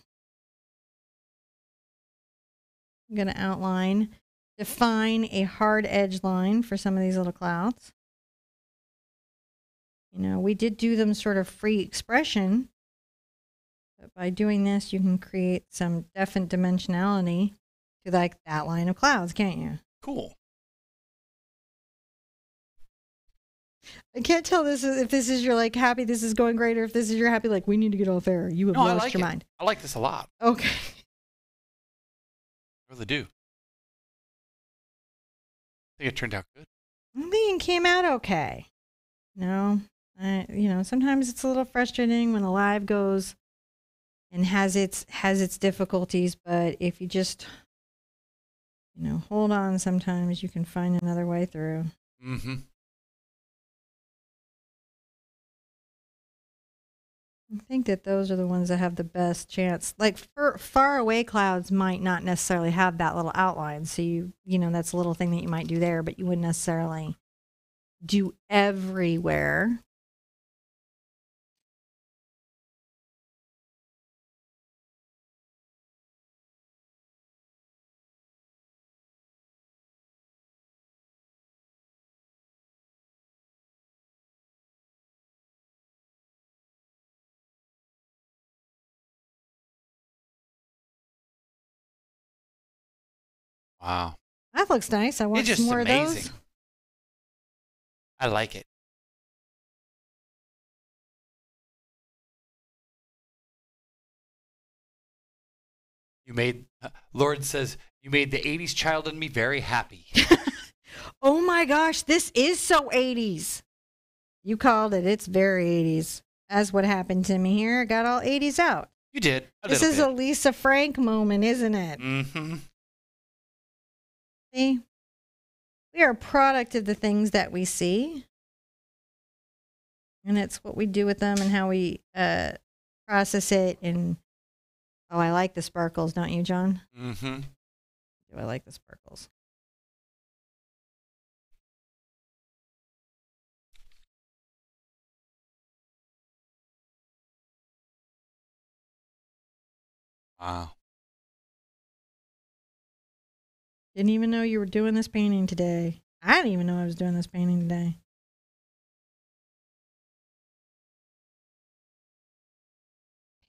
I'm going to outline, define a hard edge line for some of these little clouds. You know, we did do them sort of free expression. But by doing this, you can create some definite dimensionality to like that line of clouds, can't you? Cool. I can't tell this if this is your like happy, this is going great, or if this is your happy, like we need to get off air. You have lost your mind. I like this a lot. Okay. I really do. It turned out good. Bean came out okay. No, you know, sometimes it's a little frustrating when a live goes and has its difficulties, but if you just, you know, hold on, sometimes you can find another way through. Mm-hmm. I think that those are the ones that have the best chance. Like far away clouds might not necessarily have that little outline. So you know, that's a little thing that you might do there, but you wouldn't necessarily do everywhere. Wow. That looks nice. I want some more amazing. Of those. I like it. You made, Lord says, you made the 80s child in me very happy. Oh my gosh, this is so 80s. You called it. It's very 80s. That's what happened to me here. I got all 80s out. You did. This is a Lisa Frank moment, isn't it? Mm-hmm. We are a product of the things that we see, and it's what we do with them and how we process it. And oh, I like the sparkles, don't you, John? Mm-hmm. Do I like the sparkles? Wow. Didn't even know you were doing this painting today. I didn't even know I was doing this painting today.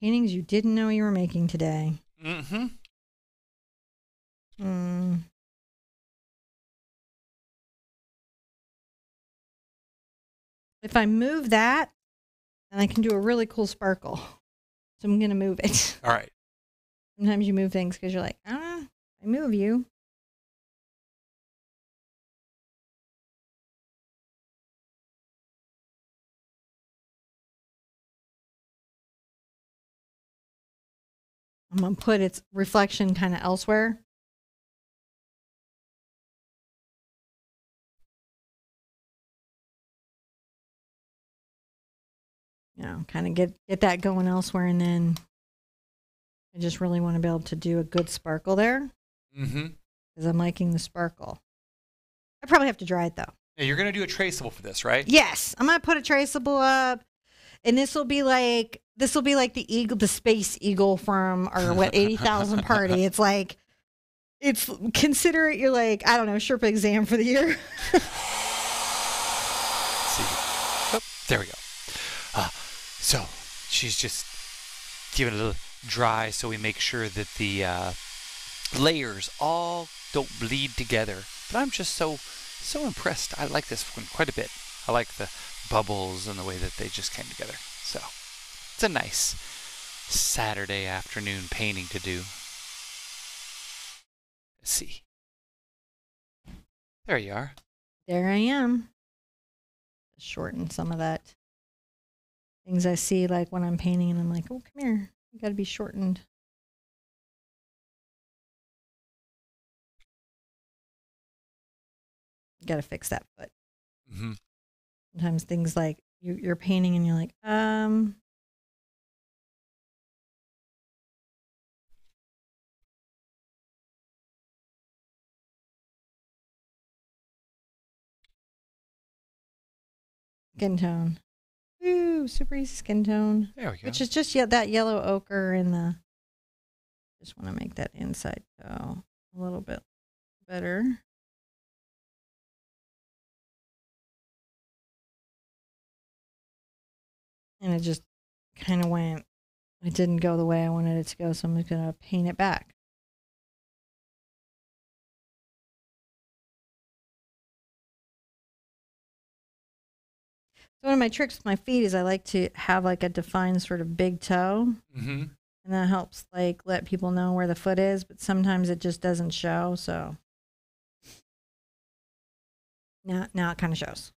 Paintings you didn't know you were making today. Mm-hmm. Mm. If I move that, then I can do a really cool sparkle. So I'm going to move it. All right. Sometimes you move things because you're like, ah, I move you. I'm going to put its reflection kind of elsewhere. You know, kind of get that going elsewhere. And then I just really want to be able to do a good sparkle there. Mm-hmm. Because I'm liking the sparkle. I probably have to dry it, though. Now you're going to do a traceable for this, right? Yes. I'm going to put a traceable up. And this will be like, the eagle, the space eagle from our, what, 80,000 party. It's like, consider it, you're like, I don't know, Sherpa exam for the year. See. Oh, there we go. So she's just giving it a little dry so we make sure that the layers all don't bleed together. But I'm just so impressed. I like this one quite a bit. I like the bubbles and the way that they just came together. So it's a nice Saturday afternoon painting to do. Let's see. There you are. There I am. Shorten some of that. Things I see like when I'm painting and I'm like, oh, come here. You got to be shortened. You got to fix that foot. Mm-hmm. Sometimes things like you're painting and you're like, skin tone. Ooh, super easy skin tone. There we go. Which is just that yellow ochre in the, just want to make that inside go a little bit better. And it just kind of went, it didn't go the way I wanted it to go, so I'm just going to paint it back. So one of my tricks with my feet is I like to have like a defined sort of big toe. Mm-hmm. And that helps like let people know where the foot is, but sometimes it just doesn't show, so. Now it kind of shows.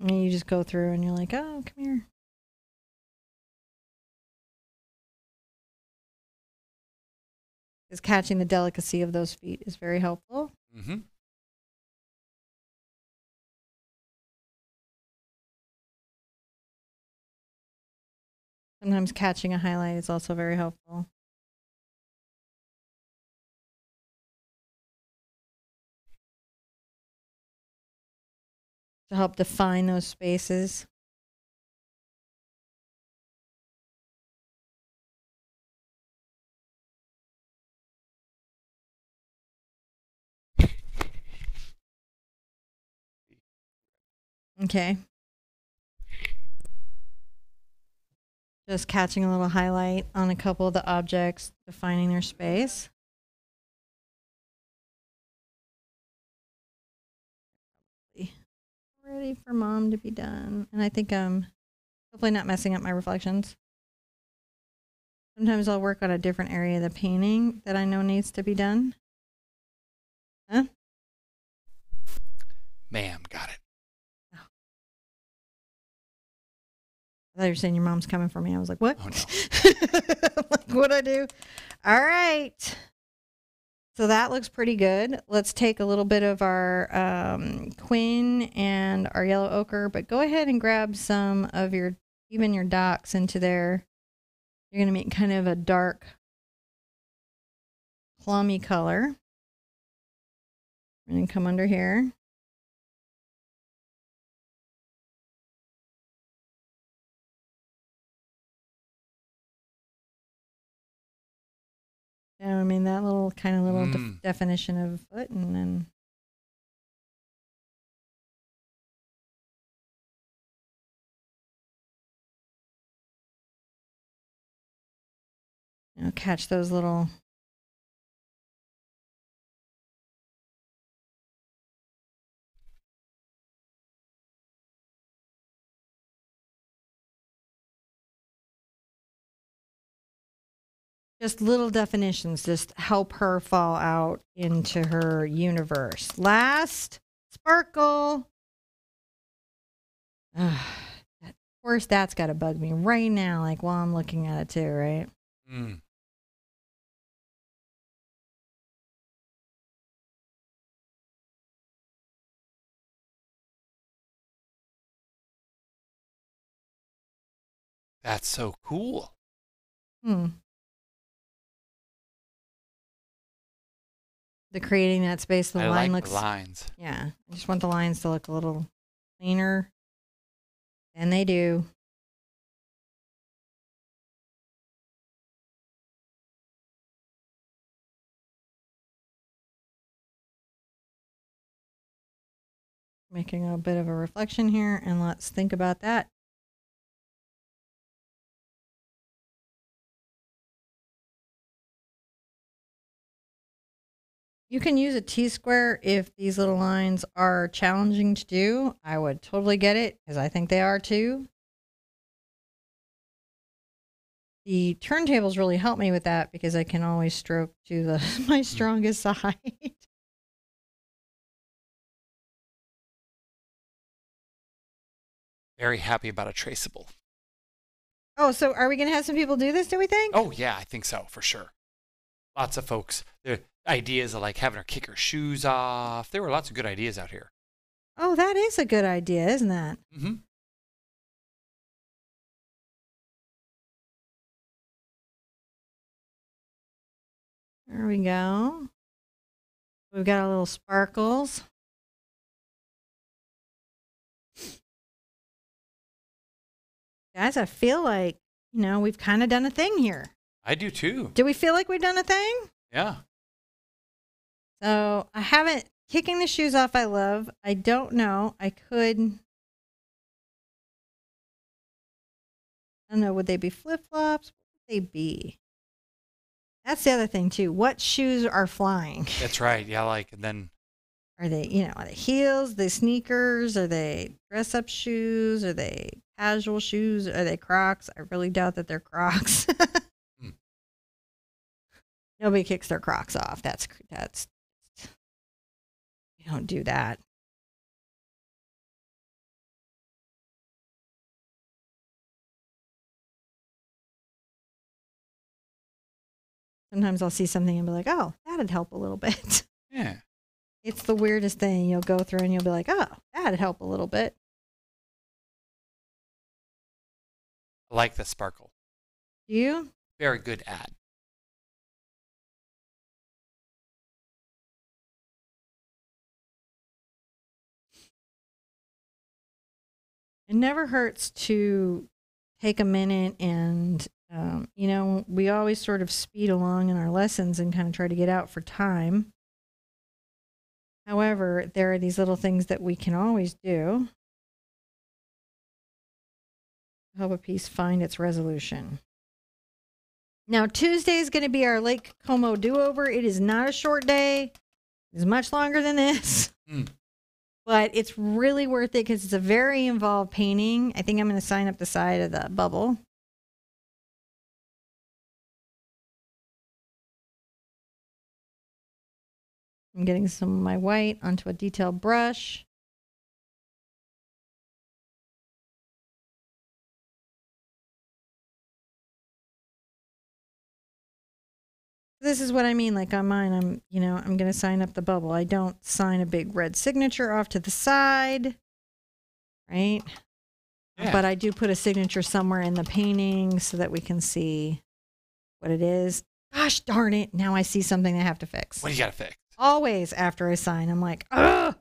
And you just go through and you're like, oh, come here. Because catching the delicacy of those feet is very helpful. Mm-hmm. Sometimes catching a highlight is also very helpful. To help define those spaces. Okay. Just catching a little highlight on a couple of the objects, defining their space. Ready for mom to be done. And I think I'm hopefully not messing up my reflections. Sometimes I'll work on a different area of the painting that I know needs to be done. Huh? Ma'am, got it. I thought you were saying your mom's coming for me. I was like, what? Oh, no. Like, what'd I do? All right. So that looks pretty good. Let's take a little bit of our Quin and our Yellow Ocher, but go ahead and grab some of your, even your Diox into there. You're going to make kind of a dark, plumy color. We're going to come under here. I mean, that little kind of little definition of foot, and then you know, catch those little just little definitions, just help her fall out into her universe. Last sparkle. Of course, that's got to bug me right now, like while I'm looking at it too, right? Mm. That's so cool. Hmm. The creating that space, the line looks. I like the lines. Yeah, I just want the lines to look a little cleaner, and they do. Making a bit of a reflection here, and let's think about that. You can use a T-square if these little lines are challenging to do. I would totally get it, because I think they are too. The turntables really help me with that, because I can always stroke to the my strongest side. Very happy about a traceable. Oh, so are we going to have some people do this, do we think? Oh, yeah, I think so, for sure. Lots of folks. They're ideas of like having her kick her shoes off. There were lots of good ideas out here. Oh, that is a good idea, isn't that? Mm-hmm. There we go. We've got a little sparkles. Guys, I feel like, you know, we've kind of done a thing here. I do too. Do we feel like we've done a thing? Yeah. So I haven't, kicking the shoes off I love. I don't know. I don't know, would they be flip-flops? What would they be? That's the other thing too. What shoes are flying? That's right. Yeah, like, and then. Are they, you know, are they heels? Are they sneakers? Are they dress-up shoes? Are they casual shoes? Are they Crocs? I really doubt that they're Crocs. Nobody kicks their Crocs off. That's you don't do that. Sometimes I'll see something and be like, oh, that'd help a little bit. Yeah. It's the weirdest thing. You'll go through and you'll be like, oh, that'd help a little bit. I like the sparkle. Do you? Very good at. It never hurts to take a minute and, you know, we always sort of speed along in our lessons and kind of try to get out for time. However, there are these little things that we can always do to help a piece find its resolution. Now, Tuesday is going to be our Lake Como do-over. It is not a short day. It's much longer than this. Mm. But it's really worth it because it's a very involved painting. I think I'm going to sign up the side of the bubble. I'm getting some of my white onto a detail brush. This is what I mean, like on mine, I'm going to sign up the bubble. I don't sign a big red signature off to the side, right? Yeah. But I do put a signature somewhere in the painting so that we can see what it is. Gosh darn it, now I see something I have to fix. What do you got to fix? Always after I sign, I'm like, ugh!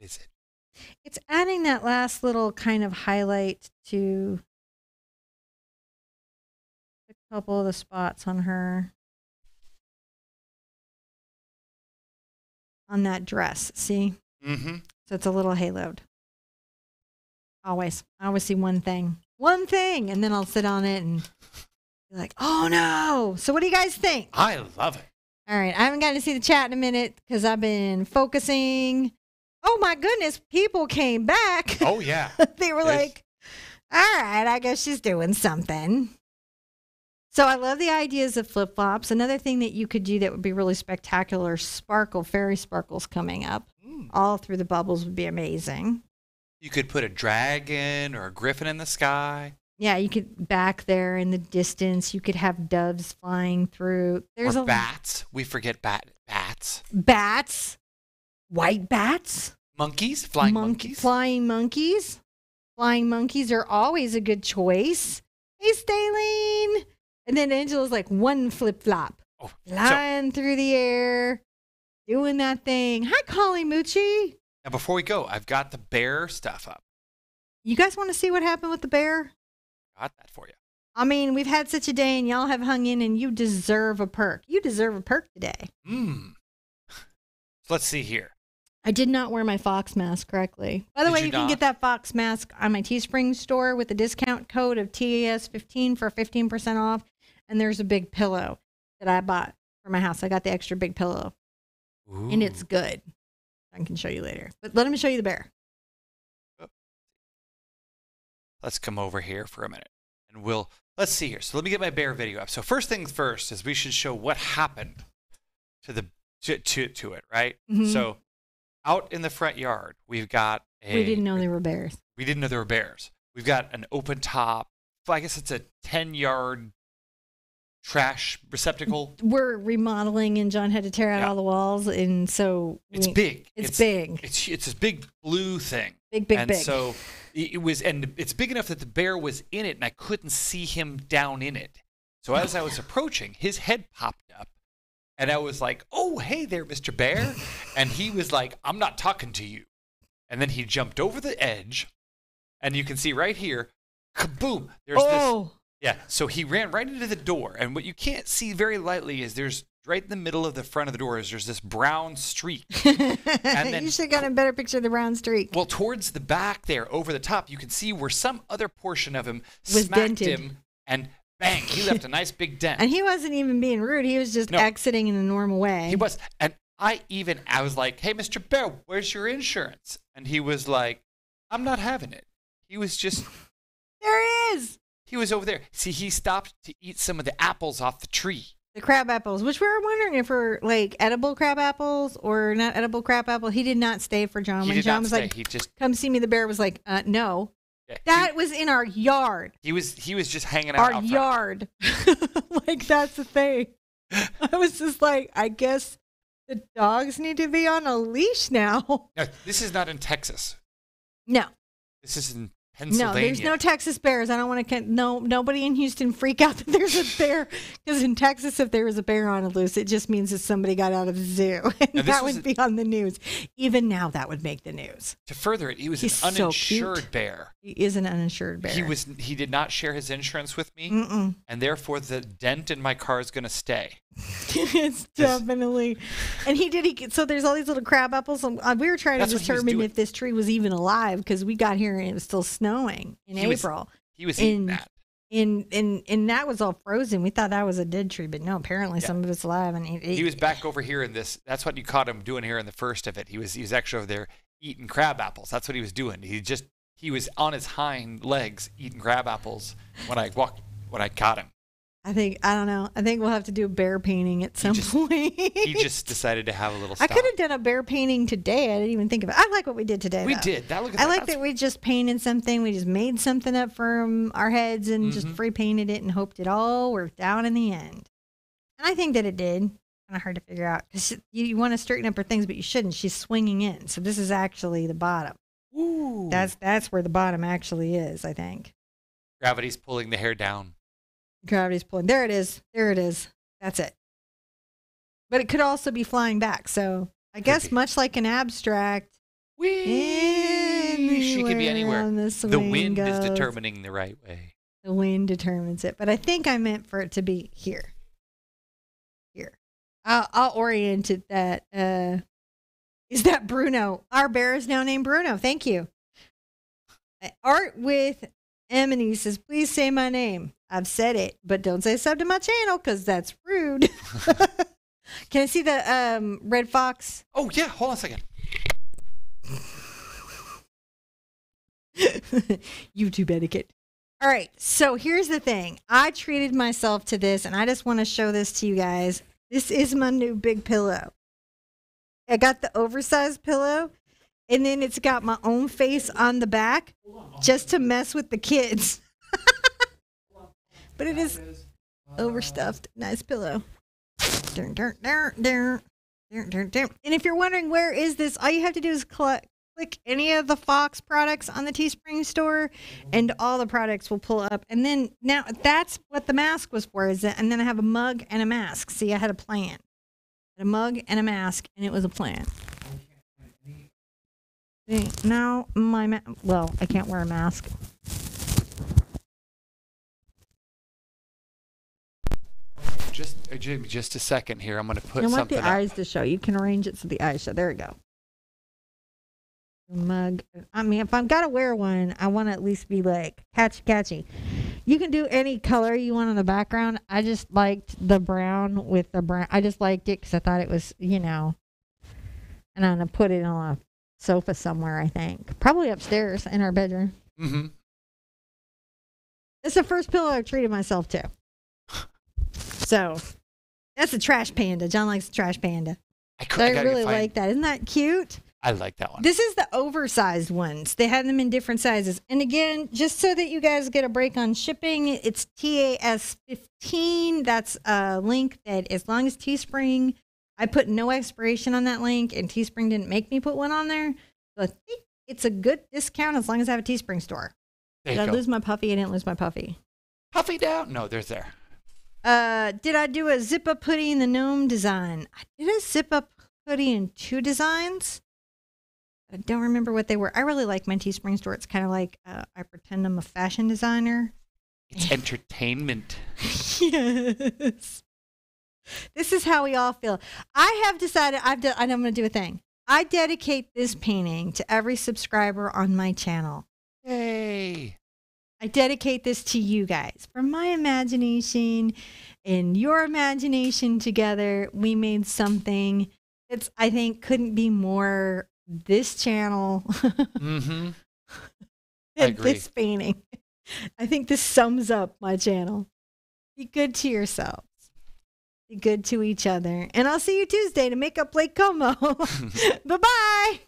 What is it? It's adding that last little kind of highlight to a couple of the spots on her, on that dress, see? Mm-hmm. So it's a little haloed. Always. I always see one thing, and then I'll sit on it and be like, oh no. So what do you guys think? I love it. All right. I haven't gotten to see the chat in a minute because I've been focusing. Oh my goodness, people came back. Oh yeah. They were like, all right, I guess she's doing something. So I love the ideas of flip-flops. Another thing that you could do that would be really spectacular, sparkle, fairy sparkles coming up. Mm. All through the bubbles would be amazing. You could put a dragon or a griffin in the sky. Yeah, you could back there in the distance. You could have doves flying through. There's or bats. We forget bats. Bats. White bats, monkeys, flying monkeys. Flying monkeys are always a good choice. Hey, Staline. And then Angela's like one flip flop, flying through the air, doing that thing. Hi, Colleen Mucci. Now, before we go, I've got the bear stuff up. You guys want to see what happened with the bear? Got that for you. I mean, we've had such a day, and y'all have hung in, and you deserve a perk. You deserve a perk today. Mm. So let's see here. I did not wear my fox mask correctly. By the way, you can get that fox mask on my Teespring store with the discount code of TAS15 for 15% off. And there's a big pillow that I bought for my house. I got the extra big pillow. Ooh. And it's good. I can show you later. But let me show you the bear. Let's come over here for a minute. And let's see here. So let me get my bear video up. So first things first is we should show what happened to the it, right? Mm-hmm. So out in the front yard, we've got we didn't know they were bears. We didn't know there were bears. We've got an open top, I guess it's a 10-yard trash receptacle. We're remodeling and John had to tear out all the walls. And so it's big. It's big. It's this big blue thing. Big. So it was, and it's big enough that the bear was in it and I couldn't see him down in it. So as I was approaching, his head popped up. And I was like, oh, hey there, Mr. Bear. And he was like, I'm not talking to you. And then he jumped over the edge. And you can see right here, kaboom. There's this. Yeah. So he ran right into the door. And what you can't see very lightly is there's right in the middle of the front of the door is there's this brown streak. And then, you should have gotten a better picture of the brown streak. Well, towards the back there, over the top, you can see where some other portion of him was smacked him and bang, he left a nice big dent. And he wasn't even being rude. He was just exiting in a normal way. He was. And I was like, hey, Mr. Bear, where's your insurance? And he was like, I'm not having it. He was just. There he is. He was over there. See, he stopped to eat some of the apples off the tree. The crab apples, which we were wondering if were like edible crab apples or not edible crab apple. He did not stay for John. When John was like, he just come see me. The bear was like, no. Yeah, that was in our yard. He was just hanging out. Our yard. Like, that's the thing. I was just like, I guess the dogs need to be on a leash now. No, this is not in Texas. No. This is in Pennsylvania. No, there's no Texas bears. I don't want to. No, nobody in Houston freak out that there's a bear. Because in Texas, if there was a bear on a loose, it just means that somebody got out of the zoo. And that would be on the news. Even now, that would make the news. To further it, he's an uninsured bear. He is an uninsured bear. He did not share his insurance with me. Mm-mm. And therefore, the dent in my car is going to stay. It's definitely. And so there's all these little crab apples. We were trying to determine if this tree was even alive, because we got here and it was still snowing in April. He was eating that. And that was all frozen. We thought that was a dead tree, but no, apparently some of it's alive. And he was back over here in this. That's what you caught him doing here in the first of it. He was actually over there eating crab apples. That's what he was doing. He was on his hind legs eating crab apples when I caught him. I don't know. I think we'll have to do a bear painting at some point. He just decided to have a little stop. I could have done a bear painting today. I didn't even think of it. I like what we did today. We did. I like that we just painted something. We just made something up from our heads and just free painted it and hoped it all worked out in the end. And I think that it did. Kind of hard to figure out. Because you want to straighten up her things, but you shouldn't. She's swinging in. So this is actually the bottom. Ooh. That's where the bottom actually is, I think. Gravity's pulling the hair down. Gravity's pulling. There it is. There it is. That's it. But it could also be flying back. So I guess much like an abstract, she could be anywhere. The wind is determining the right way. The wind determines it. But I think I meant for it to be here. Here. I'll orient it that. Is that Bruno? Our bear is now named Bruno. Thank you. Art with Emily says, please say my name. I've said it, but don't say sub to my channel because that's rude. Can I see the red fox? Oh, yeah. Hold on a second. YouTube etiquette. All right. So here's the thing. I treated myself to this, and I just want to show this to you guys. This is my new big pillow. I got the oversized pillow, and then it's got my own face on the back just to mess with the kids. But it is overstuffed. Nice pillow. And if you're wondering where is this, all you have to do is click any of the Fox products on the Teespring store, and all the products will pull up. And then now that's what the mask was for. And then I have a mug and a mask. See, I had a plan. I had a mug and a mask, and it was a plan. See, now I can't wear a mask. Jimmy, just a second here. I'm going to put something. I want the eyes to show. You can arrange it so the eyes show. There we go. Mug. I mean, if I've got to wear one, I want to at least be like catchy. You can do any color you want on the background. I just liked the brown with the brown. I just liked it because I thought it was, and I'm going to put it on a sofa somewhere, I think. Probably upstairs in our bedroom. Mm-hmm. It's the first pillow I've treated myself to. So that's a trash panda. John likes a trash panda. I really like that. Isn't that cute? I like that one. This is the oversized ones. They have them in different sizes. And again, just so that you guys get a break on shipping, it's TAS15. That's a link that, as long as Teespring, I put no expiration on that link, and Teespring didn't make me put one on there. So I think it's a good discount as long as I have a Teespring store. Did I lose my puffy? I didn't lose my puffy. Puffy down? No, there's there. Did I do a zip-up hoodie in the gnome design? I did a zip-up hoodie in 2 designs. I don't remember what they were. I really like my Teespring store. It's kind of like I pretend I'm a fashion designer. It's entertainment. Yes. This is how we all feel. I have decided I'm going to do a thing. I dedicate this painting to every subscriber on my channel. Yay. I dedicate this to you guys. From my imagination and your imagination together, we made something It's, I think, couldn't be more this channel. Mm-hmm. This painting. I think this sums up my channel. Be good to yourselves. Be good to each other. And I'll see you Tuesday to make up Lake Como. Bye-bye.